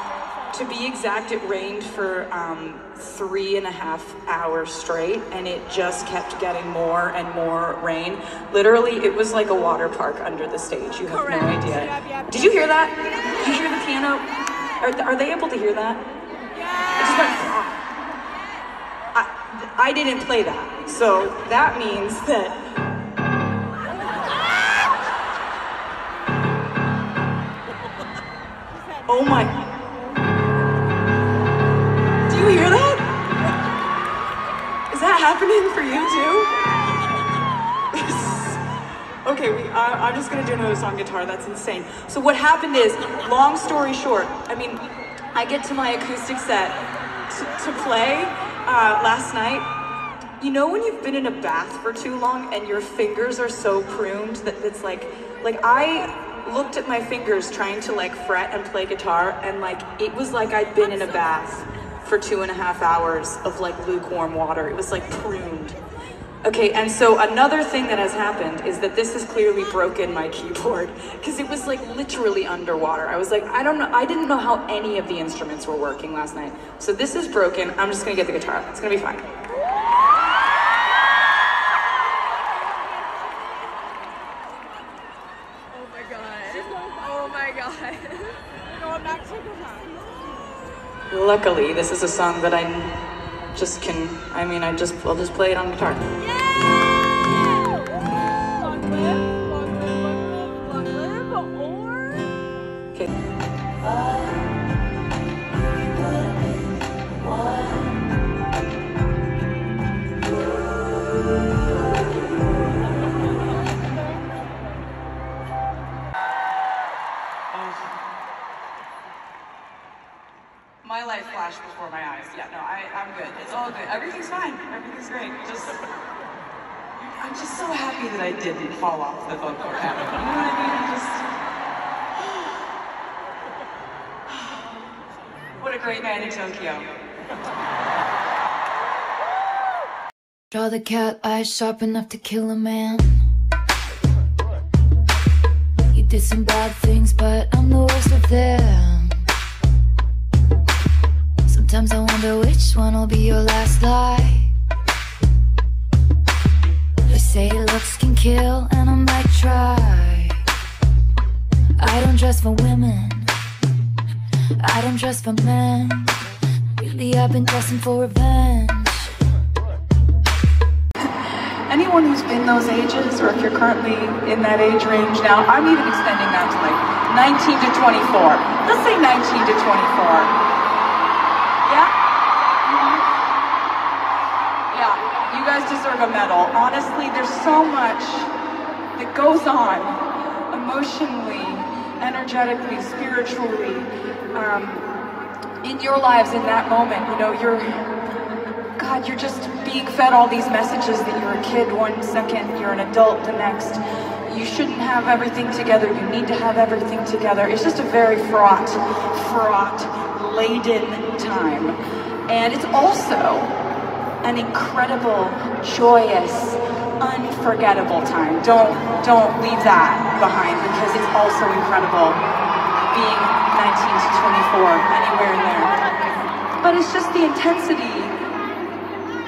to be exact, it rained for um, three and a half hours straight, and it just kept getting more and more rain. Literally, it was like a water park under the stage. You have Correct. no idea. Yep, yep, Did you hear that? Yep. Did you hear the piano? Are, th are they able to hear that? Yeah. It just went, I, I didn't play that, so that means that oh my, do you hear that? Is that happening for you too? Okay, we, I, I'm just gonna do another song guitar, that's insane. So what happened is, long story short, I mean, I get to my acoustic set to, to play uh, last night. You know when you've been in a bath for too long and your fingers are so pruned that it's like, like I, looked at my fingers trying to like fret and play guitar, and like it was like I'd been in a bath for two and a half hours of like lukewarm water. It was like pruned. Okay, and so another thing that has happened is that this has clearly broken my keyboard because it was like literally underwater. I was like, I don't know, I didn't know how any of the instruments were working last night. So this is broken. I'm just gonna get the guitar. It's gonna be fine. Luckily, this is a song that I just can, I mean, I just, I'll just play it on guitar. Yeah! Long live, long live, long live, long live, or... Okay. My life flashed before my eyes. Yeah, no, I, I'm good. It's all good. Everything's fine. Everything's great. Just, I'm just so happy that I didn't fall off the vocal cord. You know what I mean? I just... What a great night in Tokyo. Draw the cat, eyes sharp enough to kill a man. You did some bad things, but I'm the worst of them. Sometimes I wonder which one will be your last lie. They say looks can kill, and I might try. I don't dress for women, I don't dress for men. Really, I've been dressing for revenge. Anyone who's been those ages, or if you're currently in that age range now, I'm even extending that to like nineteen to twenty-four. Let's say nineteen to twenty-four. Deserve a medal. Honestly, there's so much that goes on emotionally, energetically, spiritually, um, in your lives in that moment. You know, you're, God, you're just being fed all these messages that you're a kid one second, you're an adult the next. You shouldn't have everything together. You need to have everything together. It's just a very fraught, fraught, laden time. And it's also an incredible, joyous, unforgettable time. Don't, don't leave that behind, because it's also incredible being nineteen to twenty-four, anywhere in there. But it's just the intensity,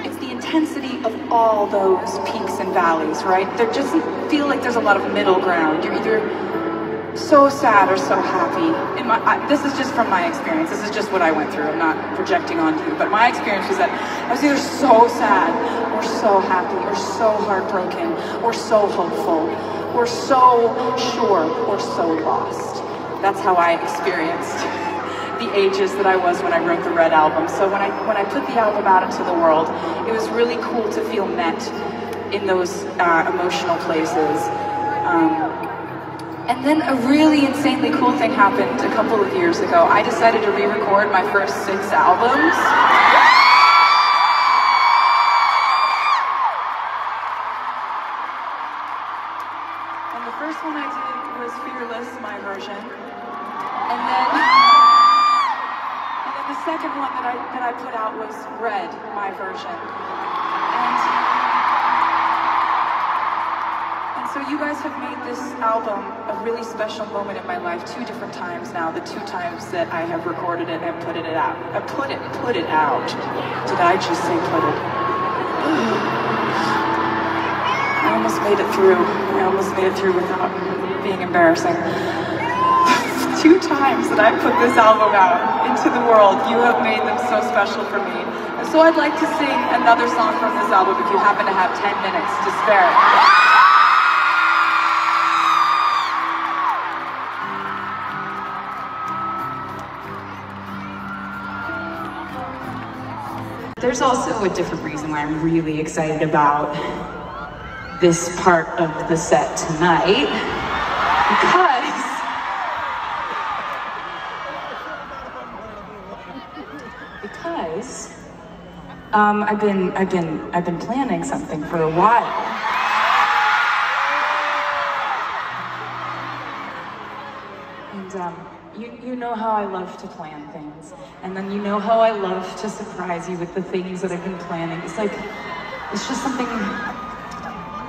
it's the intensity of all those peaks and valleys, right? There just feel like there's a lot of middle ground. You're either so sad or so happy. In my, I, this is just from my experience. This is just what I went through. I'm not projecting onto you, but my experience was that I was either so sad, or so happy, or so heartbroken, or so hopeful, or so sure, or so lost. That's how I experienced the ages that I was when I wrote the Red album. So when I when I put the album out into the world, it was really cool to feel met in those uh, emotional places. Um, And then a really insanely cool thing happened a couple of years ago. I decided to re-record my first six albums. And the first one I did was Fearless, my version. And then, and then the second one that I, that I put out was Red, my version. And so you guys have made this album a really special moment in my life two different times now, the two times that I have recorded it and put it out. I put it, put it out. Did I just say put it? I almost made it through. I almost made it through without being embarrassing. Two times that I put this album out into the world, you have made them so special for me. And so I'd like to sing another song from this album if you happen to have ten minutes to spare. There's also a different reason why I'm really excited about this part of the set tonight, because because um, I've been I've been I've been planning something for a while. And um, You, you know how I love to plan things, and then you know how I love to surprise you with the things that I've been planning. It's like, it's just something,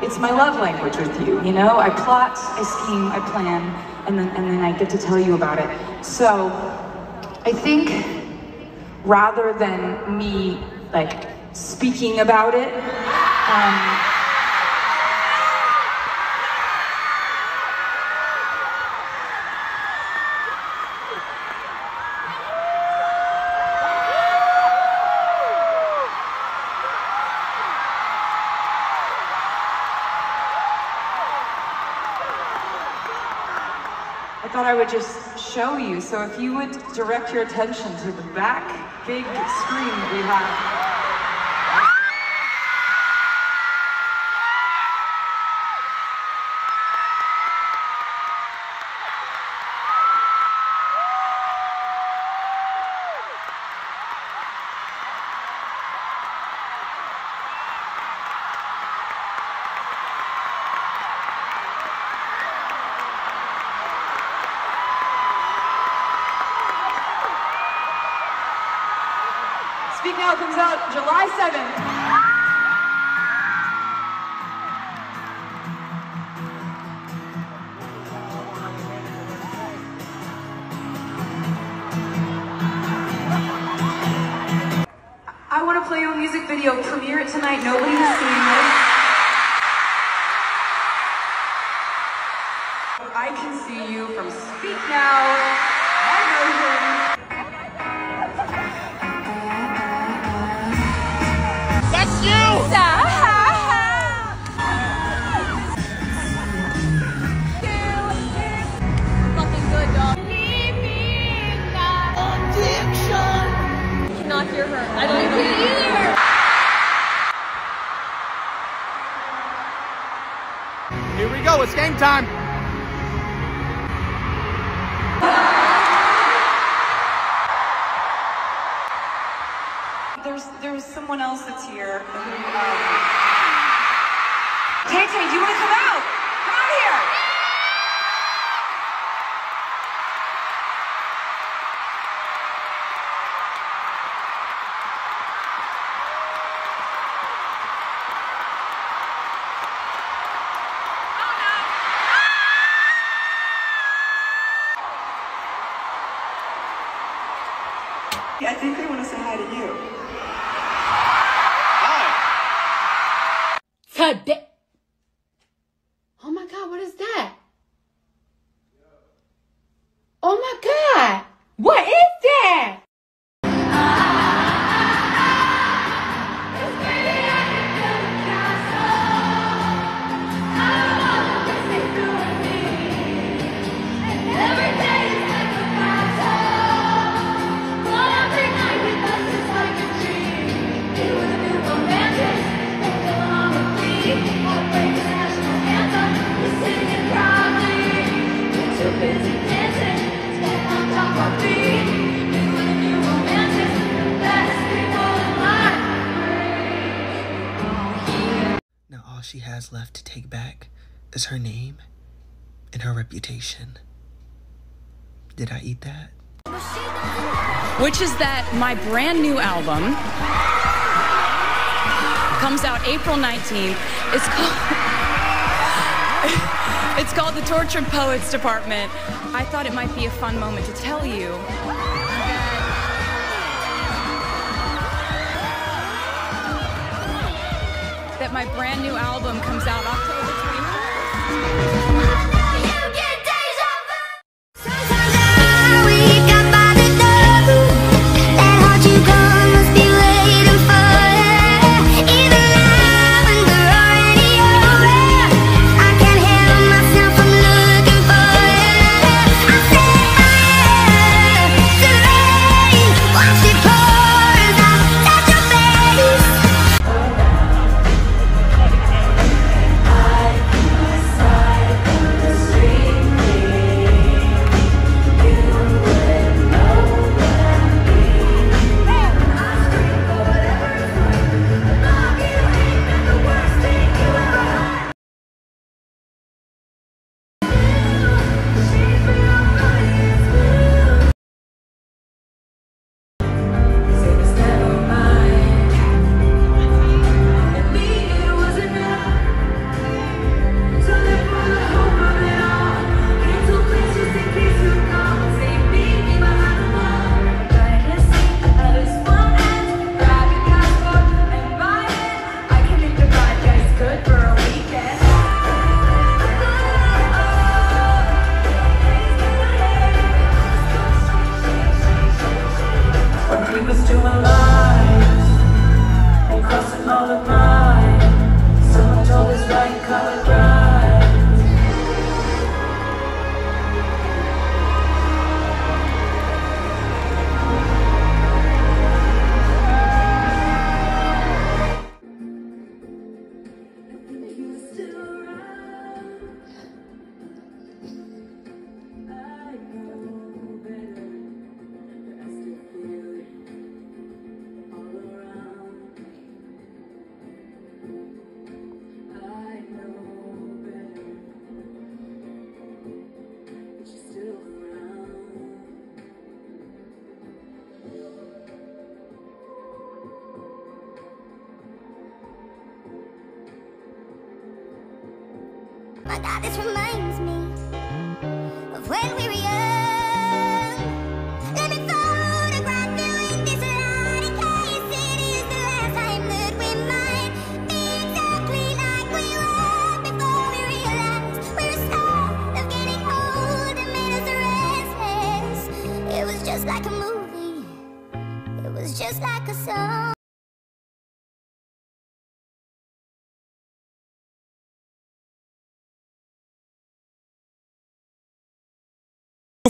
it's my love language with you, you know? I plot, I scheme, I plan, and then, and then I get to tell you about it. So, I think rather than me, like, speaking about it, um, I would just show you. So if you would direct your attention to the back big screen that we have. Speak Now comes out July seventh. I, I want to play your music video, premiere it tonight, nobody has seen this. I Can See You from Speak Now, my version. I don't even get it either! Here we go, it's game time! There's there's someone else that's here who, um... Tay-Tay, do you want to come out? Come out here! I think they want to say hi to you. Hi. Today. Oh my God, what is that? Oh my God, what is that? she has left to take back is her name and her reputation. Did I eat that? Which is that my brand new album comes out April nineteenth. It's called, it's called The Tortured Poets Department. I thought it might be a fun moment to tell you. That my brand new album comes out April nineteenth. My God, this reminds me of when we were young. Let me photograph you in this light in case it is the last time that we might be exactly like we were before we realized we were scared of getting old and made us restless. It was just like a movie. It was just like a song.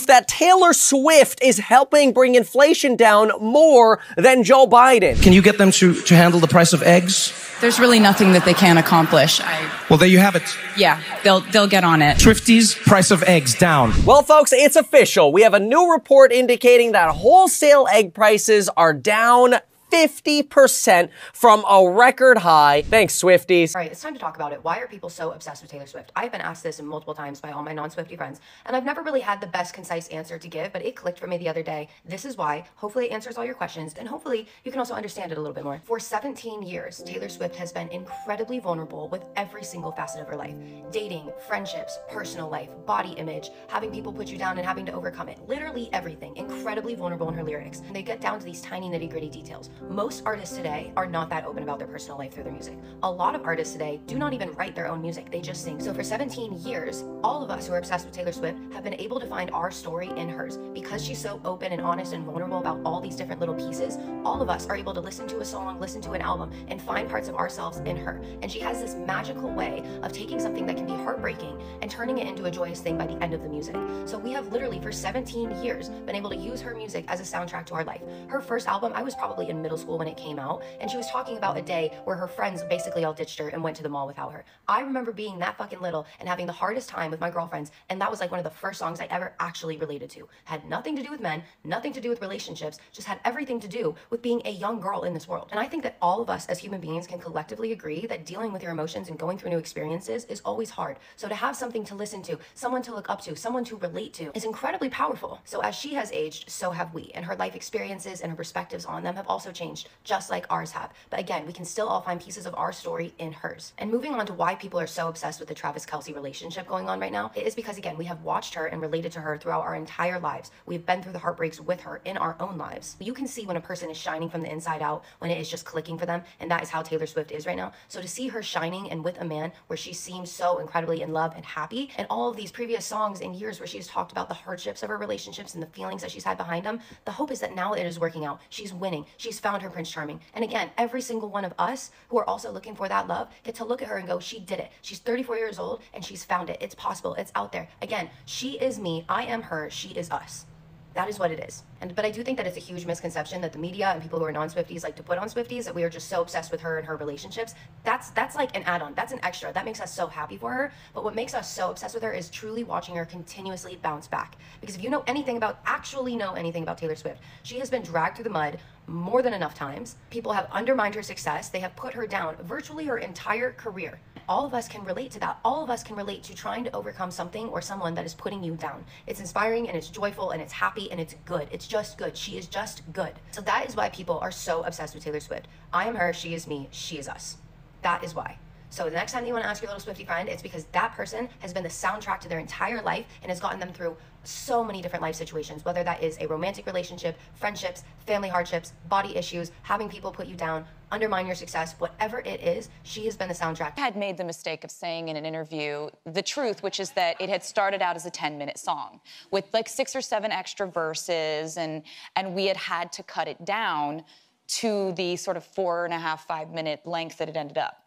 That Taylor Swift is helping bring inflation down more than Joe Biden. Can you get them to, to handle the price of eggs? There's really nothing that they can't accomplish. I... Well, there you have it. Yeah, they'll, they'll get on it. Swifties, price of eggs down. Well, folks, it's official. We have a new report indicating that wholesale egg prices are down fifty percent from a record high. Thanks, Swifties. All right, it's time to talk about it. Why are people so obsessed with Taylor Swift? I've been asked this multiple times by all my non-Swiftie friends, and I've never really had the best concise answer to give, but it clicked for me the other day. This is why. Hopefully it answers all your questions, and hopefully you can also understand it a little bit more. For seventeen years, Taylor Swift has been incredibly vulnerable with every single facet of her life. Dating, friendships, personal life, body image, having people put you down and having to overcome it. Literally everything. Incredibly vulnerable in her lyrics. And they get down to these tiny nitty-gritty details. Most artists today are not that open about their personal life through their music. A lot of artists today do not even write their own music, they just sing. So for seventeen years, all of us who are obsessed with Taylor Swift have been able to find our story in hers. Because she's so open and honest and vulnerable about all these different little pieces, all of us are able to listen to a song, listen to an album, and find parts of ourselves in her. And she has this magical way of taking something that can be heartbreaking and turning it into a joyous thing by the end of the music. So we have literally for seventeen years been able to use her music as a soundtrack to our life. Her first album, I was probably in middle middle school when it came out, and she was talking about a day where her friends basically all ditched her and went to the mall without her. I remember being that fucking little and having the hardest time with my girlfriends, and that was like one of the first songs I ever actually related to. Had nothing to do with men, nothing to do with relationships, just had everything to do with being a young girl in this world. And I think that all of us as human beings can collectively agree that dealing with your emotions and going through new experiences is always hard. So to have something to listen to, someone to look up to, someone to relate to is incredibly powerful. So as she has aged, so have we, and her life experiences and her perspectives on them have also changed, just like ours have. But again, we can still all find pieces of our story in hers. And moving on to why people are so obsessed with the Travis Kelce relationship going on right now, it is because, again, we have watched her and related to her throughout our entire lives. We've been through the heartbreaks with her in our own lives. You can see when a person is shining from the inside out, when it is just clicking for them, and that is how Taylor Swift is right now. So to see her shining and with a man where she seems so incredibly in love and happy, and all of these previous songs and years where she's talked about the hardships of her relationships and the feelings that she's had behind them, the hope is that now it is working out. She's winning. She's found her Prince Charming. And again, every single one of us who are also looking for that love get to look at her and go, she did it. She's thirty-four years old and she's found it. It's possible. It's out there. Again, she is me. I am her. She is us. That is what it is. And, but I do think that it's a huge misconception that the media and people who are non-Swifties like to put on Swifties, that we are just so obsessed with her and her relationships. That's that's like an add-on. That's an extra. That makes us so happy for her. But what makes us so obsessed with her is truly watching her continuously bounce back. Because if you know anything about, actually know anything about Taylor Swift, she has been dragged through the mud more than enough times. People have undermined her success. They have put her down virtually her entire career. All of us can relate to that. All of us can relate to trying to overcome something or someone that is putting you down. It's inspiring and it's joyful and it's happy and it's good. It's just good. She is just good. So that is why people are so obsessed with Taylor Swift. I am her. She is me. She is us. That is why. So the next time you want to ask your little Swiftie friend, it's because that person has been the soundtrack to their entire life and has gotten them through so many different life situations, whether that is a romantic relationship, friendships, family hardships, body issues, having people put you down, undermine your success, whatever it is, she has been the soundtrack. I had made the mistake of saying in an interview the truth, which is that it had started out as a ten-minute song with like six or seven extra verses, and, and we had had to cut it down to the sort of four and a half, five-minute length that it ended up.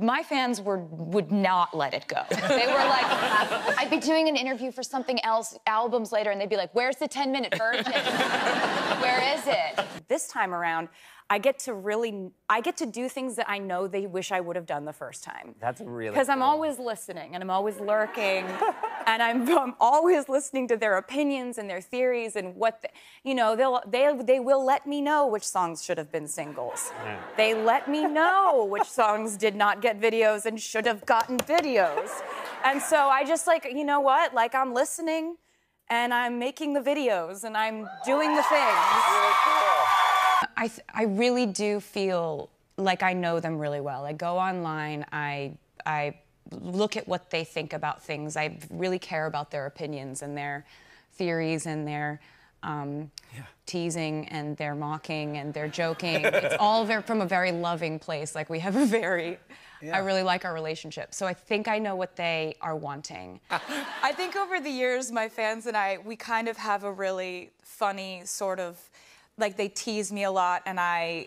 My fans were would not let it go. They were like, I'd be doing an interview for something else, albums later, and they'd be like, where's the ten-minute version? Where is it? This time around, I get to really, I get to do things that I know they wish I would have done the first time. That's really Because cool. I'm always listening, and I'm always lurking, and I'm, I'm always listening to their opinions and their theories and what, the, you know, they'll, they, they will let me know which songs should have been singles. Yeah. They let me know which songs did not get videos and should have gotten videos. And so I just like, you know what, like I'm listening, and I'm making the videos, and I'm doing the things. Really cool. I, th I really do feel like I know them really well. I go online, I, I look at what they think about things. I really care about their opinions and their theories and their um, yeah. teasing and their mocking and their joking. It's all very, from a very loving place. Like, we have a very... Yeah. I really like our relationship. So I think I know what they are wanting. I think over the years, my fans and I, we kind of have a really funny sort of... Like, they tease me a lot, and I,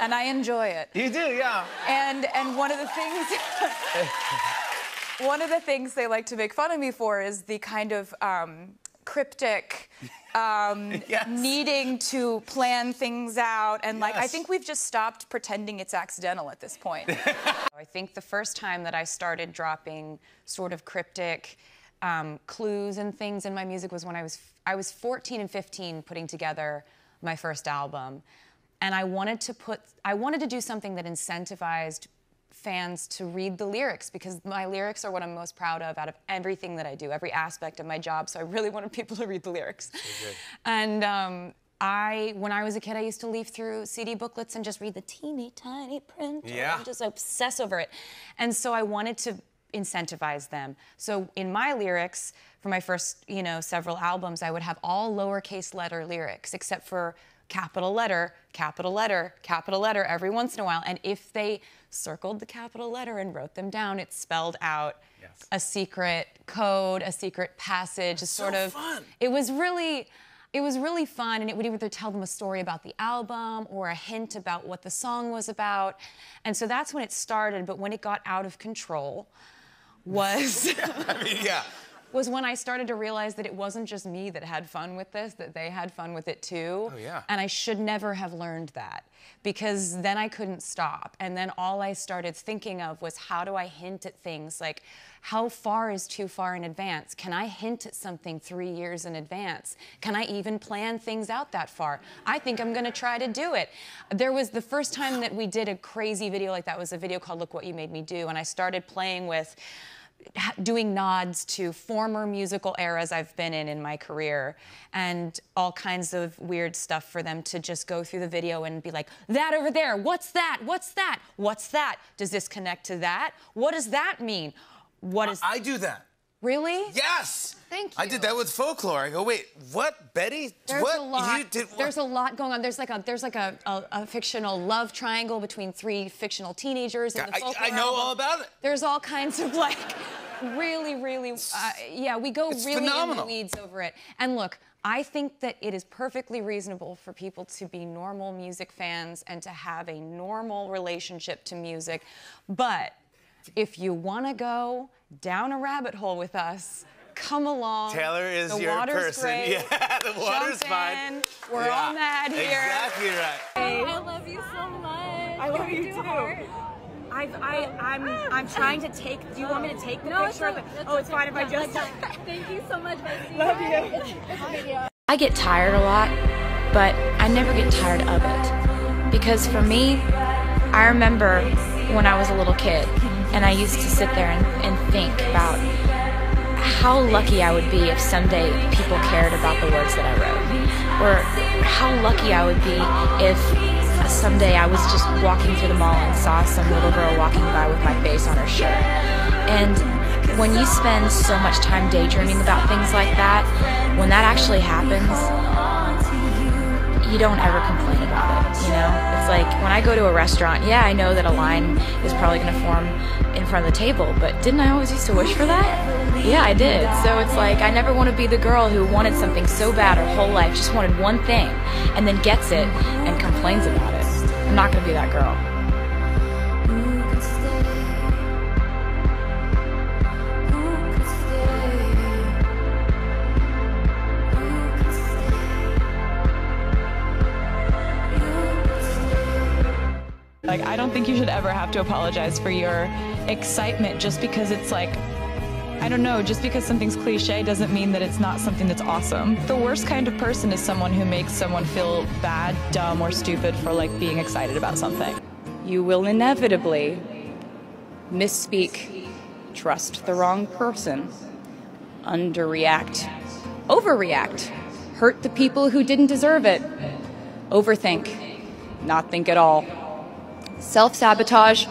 and I enjoy it. You do, yeah. And and one of the things, one of the things they like to make fun of me for is the kind of um, cryptic, um, yes. needing to plan things out, and yes. like I think we've just stopped pretending it's accidental at this point. I think the first time that I started dropping sort of cryptic. Um, clues and things in my music was when I was I was fourteen and fifteen putting together my first album, and I wanted to put I wanted to do something that incentivized fans to read the lyrics, because my lyrics are what I'm most proud of out of everything that I do, every aspect of my job. So I really wanted people to read the lyrics. Okay. And um, I when I was a kid, I used to leaf through C D booklets and just read the teeny tiny print yeah. and just obsess over it. And so I wanted to incentivize them. So in my lyrics for my first, you know, several albums, I would have all lowercase letter lyrics, except for capital letter, capital letter, capital letter every once in a while. And if they circled the capital letter and wrote them down, it spelled out yes. a secret code, a secret passage, That's a sort so of, fun. It was really, It was really fun, and it would either tell them a story about the album or a hint about what the song was about. And so that's when it started, but when it got out of control was... yeah, I mean, yeah. was when I started to realize that it wasn't just me that had fun with this, that they had fun with it too. Oh, yeah. And I should never have learned that, because then I couldn't stop. And then all I started thinking of was, how do I hint at things? Like, how far is too far in advance? Can I hint at something three years in advance? Can I even plan things out that far? I think I'm gonna try to do it. There was the first time that we did a crazy video like that was a video called Look What You Made Me Do, and I started playing with doing nods to former musical eras I've been in in my career and all kinds of weird stuff for them to just go through the video and be like, that over there, what's that? What's that? What's that? Does this connect to that? What does that mean? What is... I, I do that. Really? Yes! Thank you. I did that with folklore. I go, wait, what, Betty? There's what? A lot. You did what? There's a lot going on. There's like a there's like a, a, a fictional love triangle between three fictional teenagers in the folklore I, I know album. all about it. There's all kinds of like really, really, uh, yeah, we go it's really phenomenal. in the weeds over it. And look, I think that it is perfectly reasonable for people to be normal music fans and to have a normal relationship to music, but if you want to go down a rabbit hole with us, come along. Taylor is the your person. Great. Yeah, the water's Jump in. Fine. We're yeah, all mad here. Exactly right. Oh, I love you so much. I love you, you too. Heart. I've, I, I'm, I'm trying to take. Do you want me to take the no, picture? It's a, it's oh, it's fine if I just. Thank you so much, Bessie. Love you. It's, it's a video. I get tired a lot, but I never get tired of it, because for me, I remember when I was a little kid. And I used to sit there and, and think about how lucky I would be if someday people cared about the words that I wrote. Or how lucky I would be if someday I was just walking through the mall and saw some little girl walking by with my face on her shirt. And when you spend so much time daydreaming about things like that, when that actually happens, you don't ever complain about it, you know? It's like when I go to a restaurant, yeah, I know that a line is probably going to form in front of the table, but didn't I always used to wish for that? Yeah, I did. So it's like I never want to be the girl who wanted something so bad her whole life, just wanted one thing, and then gets it and complains about it. I'm not going to be that girl. Like, I don't think you should ever have to apologize for your excitement just because it's like, I don't know, just because something's cliche doesn't mean that it's not something that's awesome. The worst kind of person is someone who makes someone feel bad, dumb, or stupid for like being excited about something. You will inevitably misspeak, trust the wrong person, underreact, overreact, hurt the people who didn't deserve it, overthink, not think at all. Self-sabotage,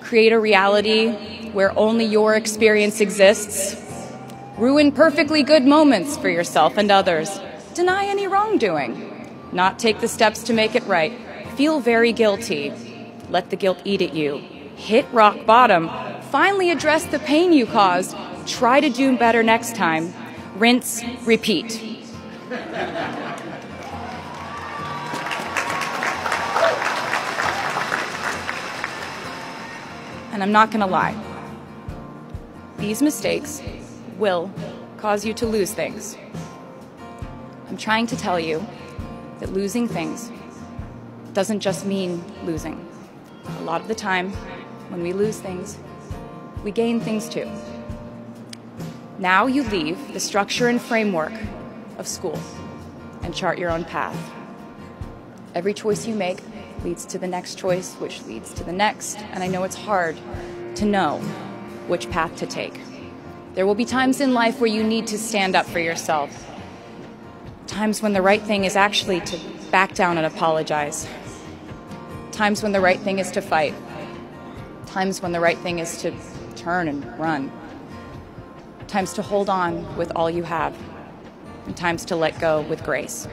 create a reality where only your experience exists, ruin perfectly good moments for yourself and others, deny any wrongdoing, not take the steps to make it right, feel very guilty, let the guilt eat at you, hit rock bottom, finally address the pain you caused, try to do better next time, rinse, repeat. And I'm not gonna lie, these mistakes will cause you to lose things. I'm trying to tell you that losing things doesn't just mean losing. A lot of the time, when we lose things, we gain things too. Now you leave the structure and framework of school and chart your own path. Every choice you make leads to the next choice, which leads to the next, and I know it's hard to know which path to take. There will be times in life where you need to stand up for yourself, times when the right thing is actually to back down and apologize, times when the right thing is to fight, times when the right thing is to turn and run, times to hold on with all you have, and times to let go with grace.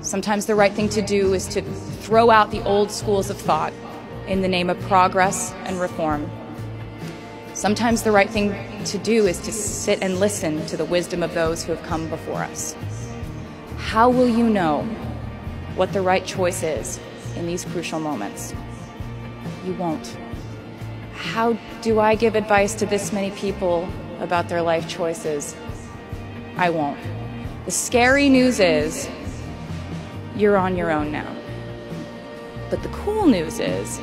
Sometimes the right thing to do is to throw out the old schools of thought in the name of progress and reform. Sometimes the right thing to do is to sit and listen to the wisdom of those who have come before us. How will you know what the right choice is in these crucial moments? You won't. How do I give advice to this many people about their life choices, I won't. The scary news is you're on your own now. But the cool news is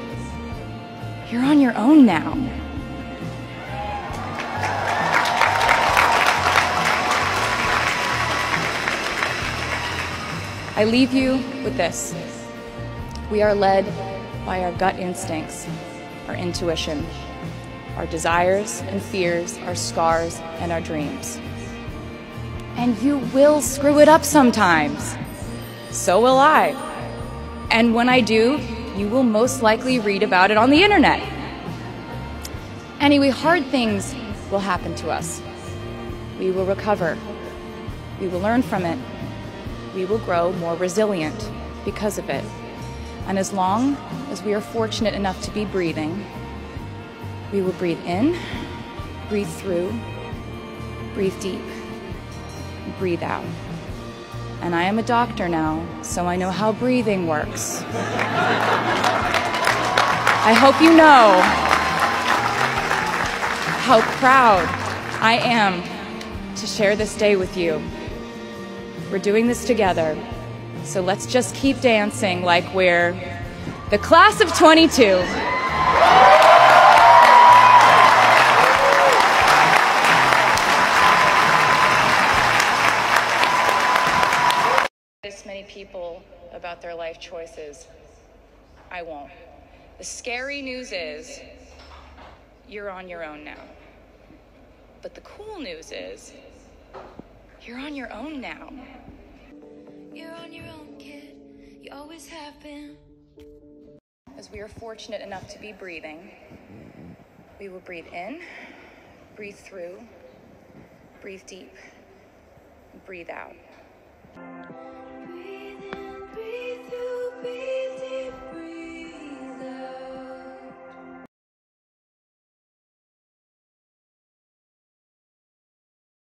you're on your own now. I leave you with this. We are led by our gut instincts, our intuition, our desires and fears, our scars and our dreams. And you will screw it up sometimes. So will I. And when I do, you will most likely read about it on the internet. Anyway, hard things will happen to us. We will recover. We will learn from it. We will grow more resilient because of it. And as long as we are fortunate enough to be breathing, we will breathe in, breathe through, breathe deep, breathe out. And I am a doctor now, so I know how breathing works. I hope you know how proud I am to share this day with you. We're doing this together, so let's just keep dancing like we're the class of twenty-two. This many people about their life choices, I won't. The scary news is you're on your own now. But the cool news is you're on your own now. You're on your own, kid. You always have been. As we are fortunate enough to be breathing, we will breathe in, breathe through, breathe deep, breathe out.